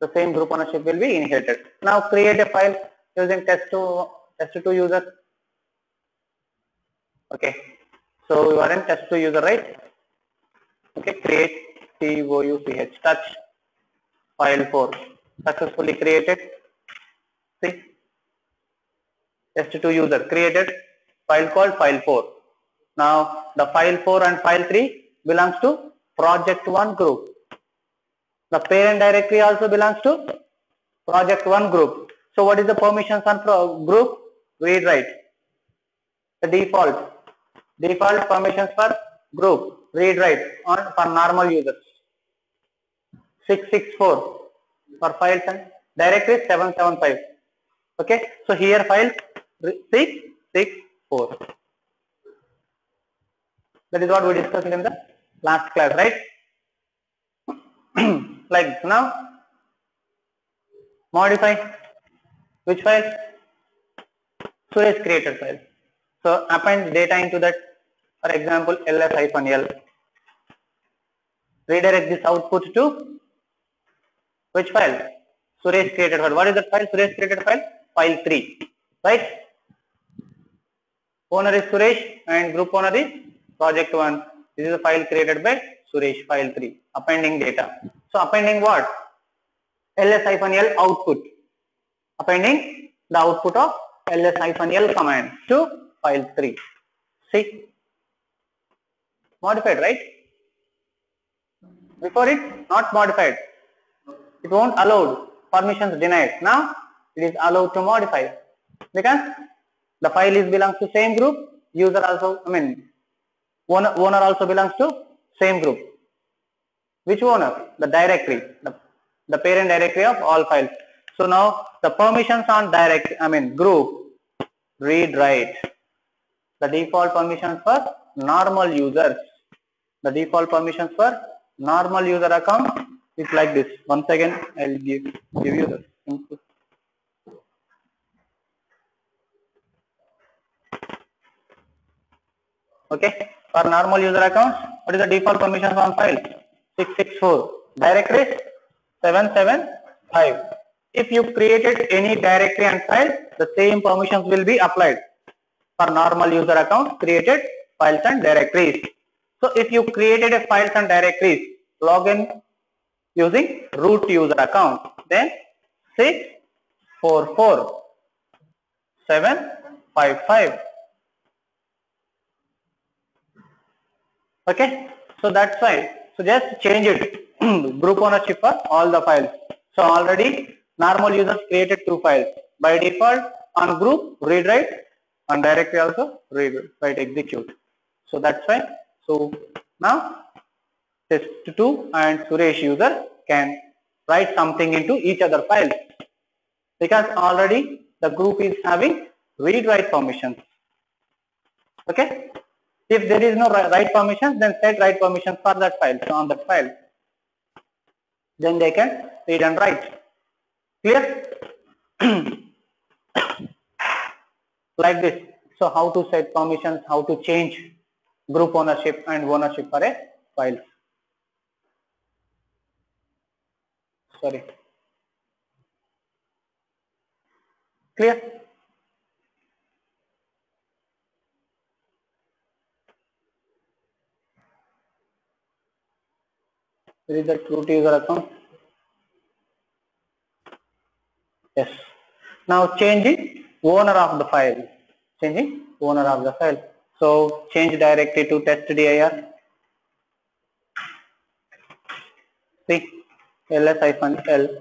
the same group ownership will be inherited. Now create a file using test2 user. Okay, so you are in test2 user, right? Okay, create touch file 4. Successfully created. See, test2 user created file called file 4. Now the file 4 and file 3 belongs to project 1 group. The parent directory also belongs to project 1 group. So what is the permissions on group? Read, write. The default permissions for group read, write on for normal users. 664 for files and directory. 775. Okay, so here file 664. That is what we discussed in the last class, right? Like this. Now modify which file? Suresh created file. So append data into that. For example, ls-l. Redirect this output to which file? Suresh created file. What is that file? Suresh created file. File 3, right? Owner is Suresh and group owner is project 1. This is a file created by Suresh, file 3. Appending data. So appending what? ls-l output. Appending the output of ls-l command to file 3. See? Modified, right? Before it not modified. It won't allowed. Permissions denied. Now it is allowed to modify because the file is belongs to same group. User also, I mean, owner also belongs to same group. Which owner? The directory, the parent directory of all files. So now the permissions on group read write. The default permissions for normal users. The default permissions for normal user account is like this. Once again, I'll give you the input. Okay, for normal user accounts, what is the default permissions on file? 664 directories 775. If you created any directory and file, the same permissions will be applied for normal user accounts created files and directories. So if you created a files and directories login using root user account, then 644 755. Okay, so that's why. So just change it. Group ownership for all the files. So already normal users created 2 files. By default on group read write, on directory also read write execute. So that's why. So now test2 and Suresh user can write something into each other files because already the group is having read write permissions. Okay. If there is no write permissions, then set write permissions for that file. So on that file, then they can read and write. Clear? Like this. So how to set permissions, how to change group ownership and ownership for a file. Sorry. Clear? There is a root user account. Yes. Now changing owner of the file. Changing owner of the file. So change directory to testdir. See, ls-l.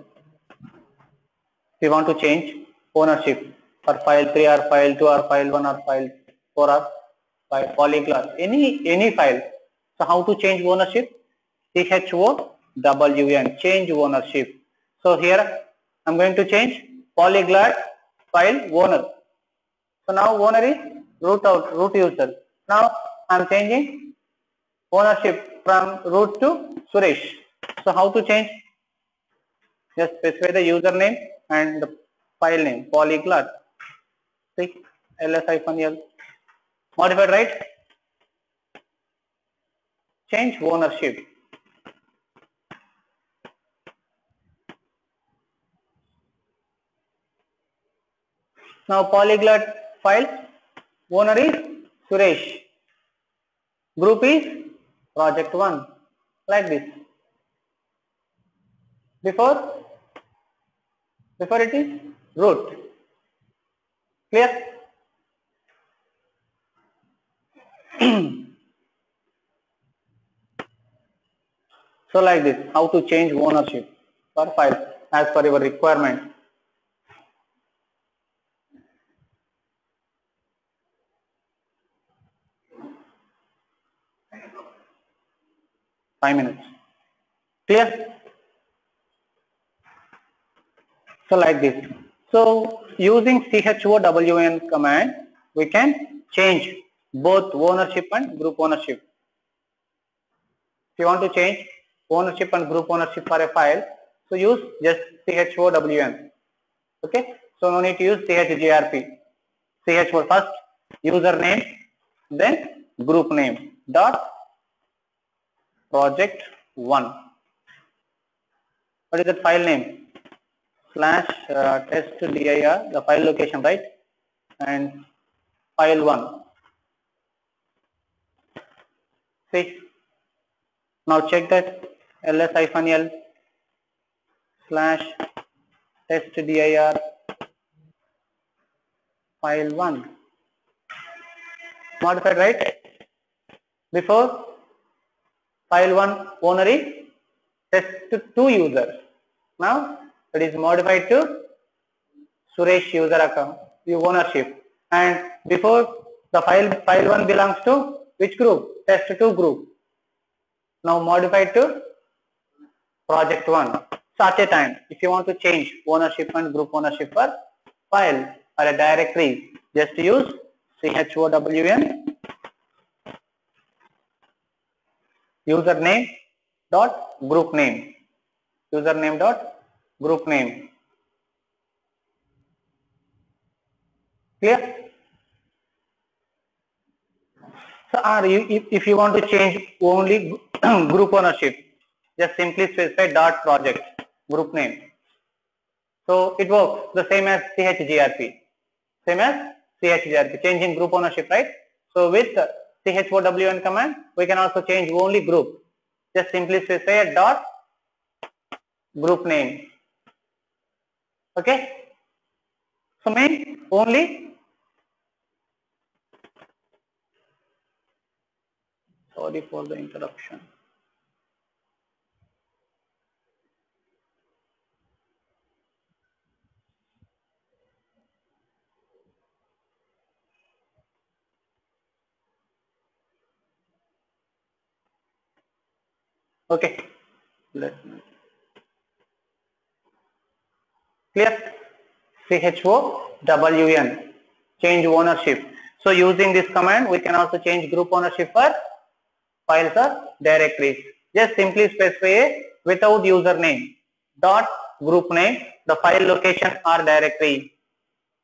We want to change ownership for file 3 or file 2 or file 1 or file 4 or file polyglot. Any file. So how to change ownership? CHOWN, change ownership. So here I'm going to change polyglot file owner. So now owner is root user. Now I'm changing ownership from root to Suresh. So how to change? Just specify the username and the file name polyglot. See, ls-l. Modified, right? Change ownership. Now polyglot file owner is Suresh, group is project 1, like this. Before it is root. Clear? So like this, how to change ownership for file as per your requirement. Five minutes. Clear? So like this. So using CHOWN command, we can change both ownership and group ownership. If you want to change ownership and group ownership for a file, so use just CHOWN. Okay. So no need to use CHGRP. CHOWN first, username, then group name dot project 1. What is the file name? /testdir, the file location, right? And file 1. See, now check that ls-l/testdir file1 modified, right? Before file1 owner is test2 user. Now it is modified to Suresh user account, your ownership. And before the file1 belongs to which group? Test2 group. Now modified to project1. Such a time, if you want to change ownership and group ownership for file or a directory, just use chown username dot group name, username dot group name. Clear? So, or if you want to change only group ownership, just simply specify dot project group name. So it works the same as chgrp, same as chgrp, changing group ownership, right? So with chown command, we can also change only group. Just simply specify a dot group name. Okay. So mean only. Sorry for the interruption. Okay, let me clear. chown, change ownership. So using this command, we can also change group ownership for files or directories. Just simply specify without username dot group name, the file location or directory.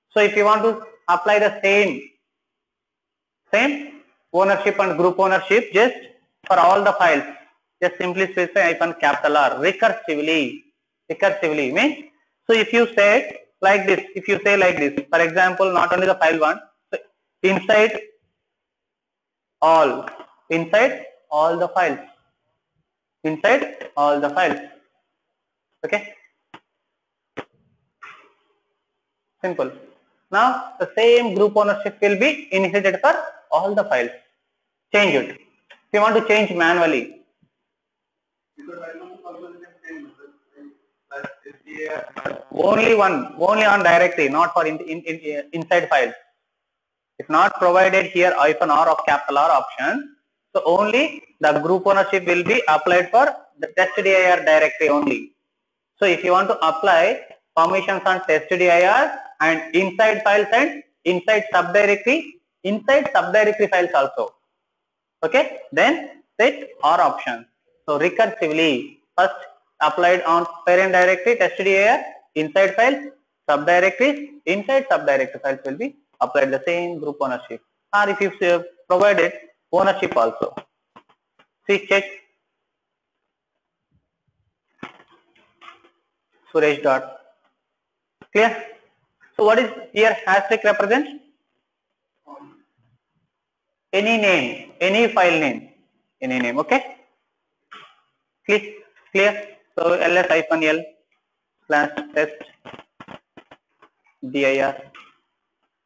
So if you want to apply the same ownership and group ownership just for all the files, just simply specify -R recursively means. So if you say like this, for example, not only the file1, so inside all the files. Okay, simple. Now the same group ownership will be inherited for all the files. Change it if you want to change manually. Only on directory, not for inside files. If not provided here -R of capital R option, so only the group ownership will be applied for the testdir directory only. So if you want to apply permissions on testdir and inside files and inside subdirectory files also, okay, then set R option. So recursively, first applied on parent directory testdir, inside files subdirectories, inside subdirectory files will be applied the same group ownership. Or if you provided ownership also, see, check Suresh dot. Clear? So what is here? Asterisk represents any name, any file name, any name. Okay. Clear? So ls-l/testdir,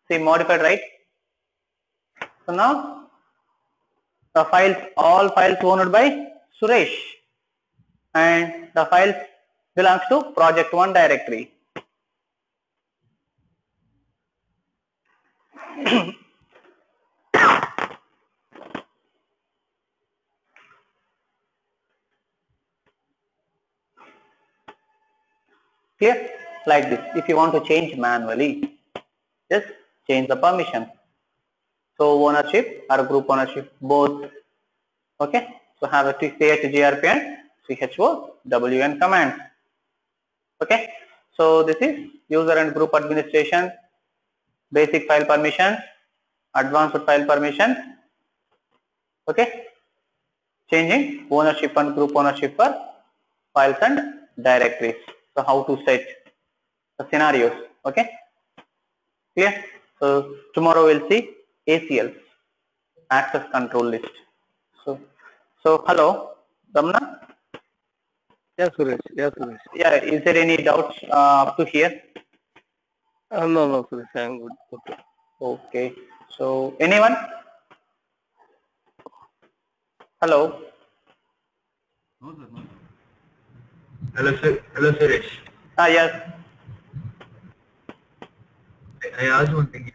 see, modified, right? So now the files, all files owned by Suresh, and the files belongs to project1 directory. Clear? Like this, if you want to change manually, just change the permission. So ownership or group ownership, both. Okay. So have a chgrp and chown command. Okay. So this is user and group administration, basic file permissions, advanced file permissions. Okay. Changing ownership and group ownership for files and directories. So how to set the scenarios. Okay, clear? So tomorrow we'll see ACLs, access control list. So So hello, Ramana. Yes, Suresh. Yes, Suresh. Yeah. Is there any doubts up to here? No, Suresh. I'm good. Okay. So anyone? Hello. No, sir. No. Hello, sir. Hello, Suresh. Yes. I asked one thing.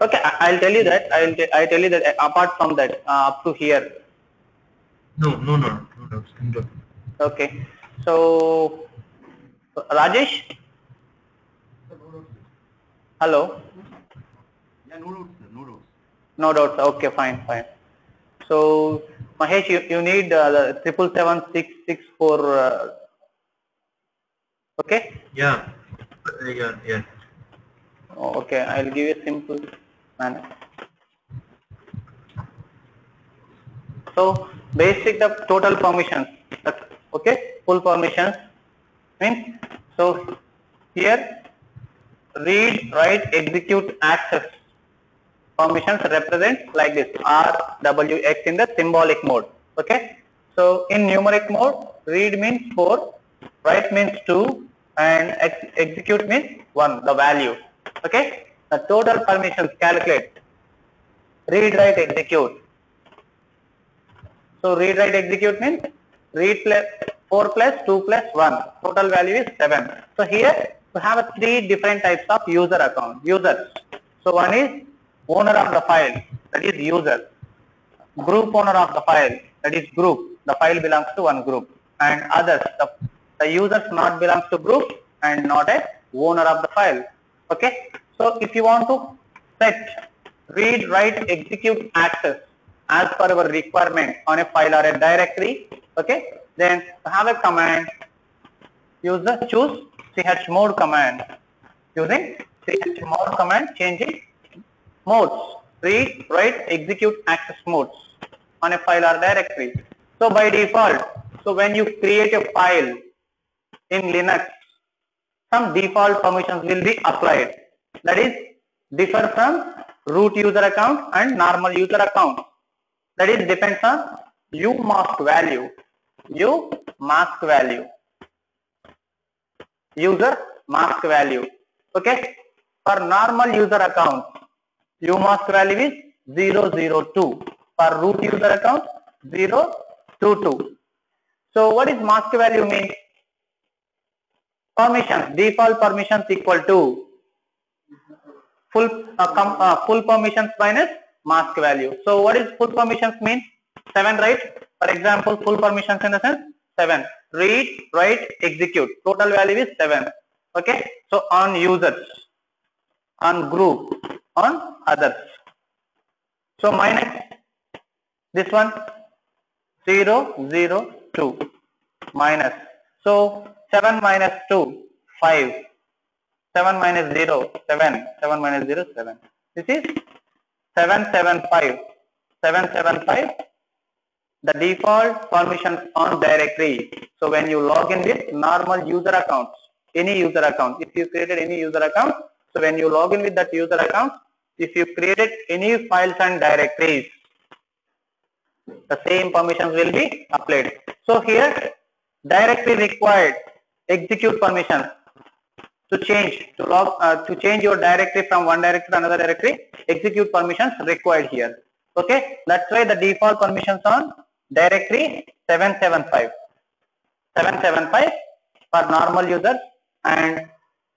Okay, I'll tell you that. I'll tell you that. Apart from that, up to here. No. Okay, so Rajesh. Hello. Yeah, no doubts. No doubts. Okay, fine. So Mahesh, you need 77664. Okay. Yeah. Okay, I'll give you a simple manner. So basic the total permissions. Okay, full permissions means so here read, write, execute, access permissions represent like this RWX in the symbolic mode. Okay, so in numeric mode read means 4, write means 2, and execute means 1. The value. Okay, the total permissions calculate. Read, write, execute. So read, write, execute means read plus 4 plus 2 plus 1. Total value is 7. So here we have 3 different types of users. So one is owner of the file, that is user. Group owner of the file, that is group. The file belongs to one group. And others, the users not belongs to group and not a owner of the file. Okay, so if you want to set read, write, execute, access as per our requirement on a file or a directory, okay, then have a command. Use the choose chmod command. Using chmod command, changing modes, read, write, execute, access modes on a file or directory. So by default, so when you create a file in Linux, some default permissions will be applied, that is differ from root user account and normal user account. That is depends on you mask value, user mask value. Okay, for normal user account you mask value is 002, for root user account 022. So what is mask value means? Permissions, default permissions equal to full permissions minus mask value. So what is full permissions mean? 7, right? For example, full permissions in the sense 7. Read, write, execute. Total value is 7. Okay. So on users, on group, on others. So minus this one 002 minus. So 7 minus 2 5, 7 minus 0 7, 7 minus 0 7. This is 775. 775. The default permissions on directory. So when you log in with normal user accounts, any user account, if you created any user account, so when you log in with that user account, if you created any files and directories, the same permissions will be applied. So here directory required. Execute permission to change to change your directory from one directory to another directory. Execute permissions required here. Okay, that's why the default permissions on directory 775 for normal users, and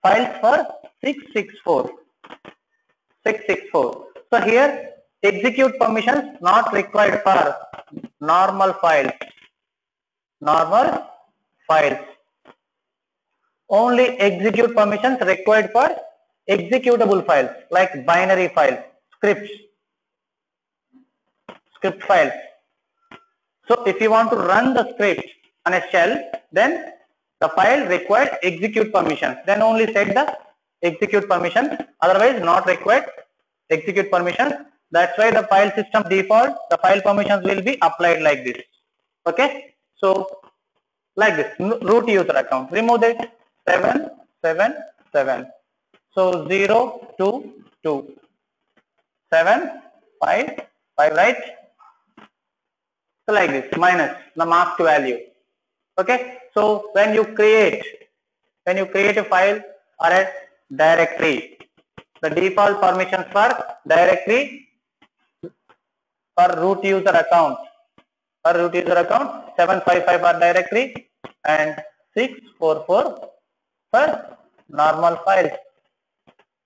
files for 664. So here execute permissions not required for normal files. Only execute permissions required for executable files like binary files, script files. So if you want to run the script on a shell, then the file required execute permissions. Then only set the execute permissions. Otherwise, not required execute permissions. That's why the file system default, the file permissions will be applied like this. Okay, so like this root user account. Remove that. 777. So 022 755, right? So like this, minus the mask value. Okay. So when you create a file or a directory, the default permissions for directory for root user account 755 for directory and 644 for normal files,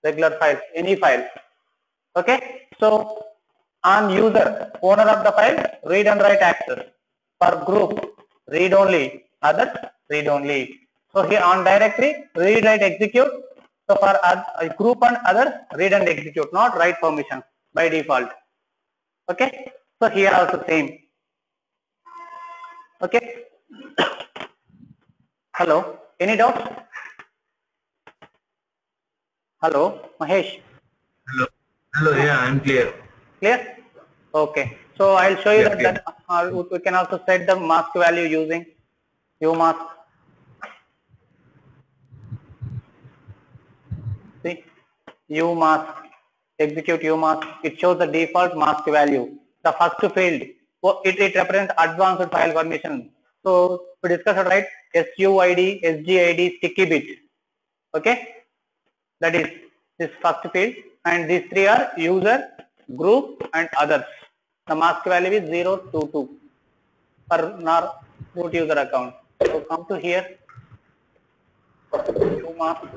regular files, any file. Okay. So on user, owner of the file, read and write access. For group, read only. Others, read only. So here on directory, read, write, execute. So for group and others, read and execute, not write permission by default. Okay. So here also same. Okay. Hello. Any doubts? Hello, Mahesh. Hello. Hello. Yeah, I'm clear. Clear? Okay. So I'll show you that we can also set the mask value using umask. See, umask, execute umask. It shows the default mask value. The first field, it represents advanced file permission. So we discussed it, right? SUID, SGID, sticky bit. Okay, that is this first field, and these three are user, group and others. The mask value is 022 for root user account. So come to here, umask,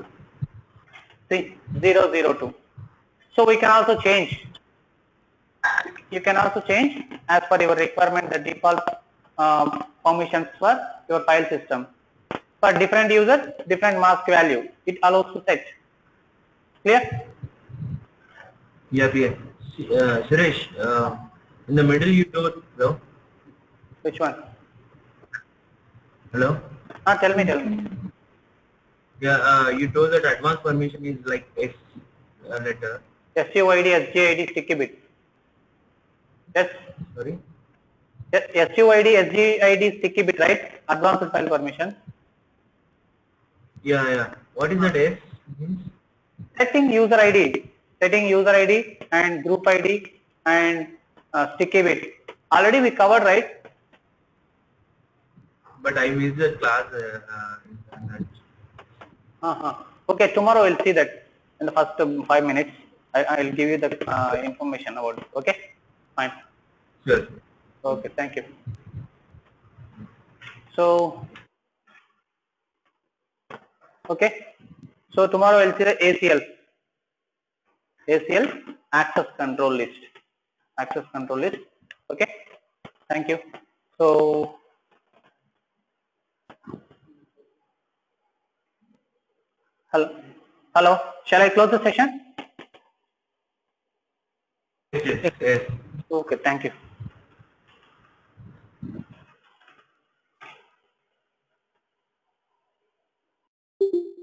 see 002. So we can also change. You can also change as per your requirement the default permissions for your file system. For different users, different mask value. It allows to set. Clear? Yeah, clear. Suresh, in the middle you do though. Which one? Hello? Tell me. Yeah, you told that advanced permission is like S letter. SUID, SGID, sticky bit. Yes. Sorry? Yes, SUID, SGID, sticky bit, right? Advanced file permission. Yeah, yeah. What is that S? Setting user ID. Setting user ID and group ID and sticky bit. Already we covered, right? But I missed the class. Okay, tomorrow we'll see that. In the first 5 minutes, I'll give you the information about it. Okay, fine. Sure. Okay, thank you. So, okay. So tomorrow we'll see the ACL access control list. Okay. Thank you. So. Hello. Shall I close the session? Yes. Okay. Thank you.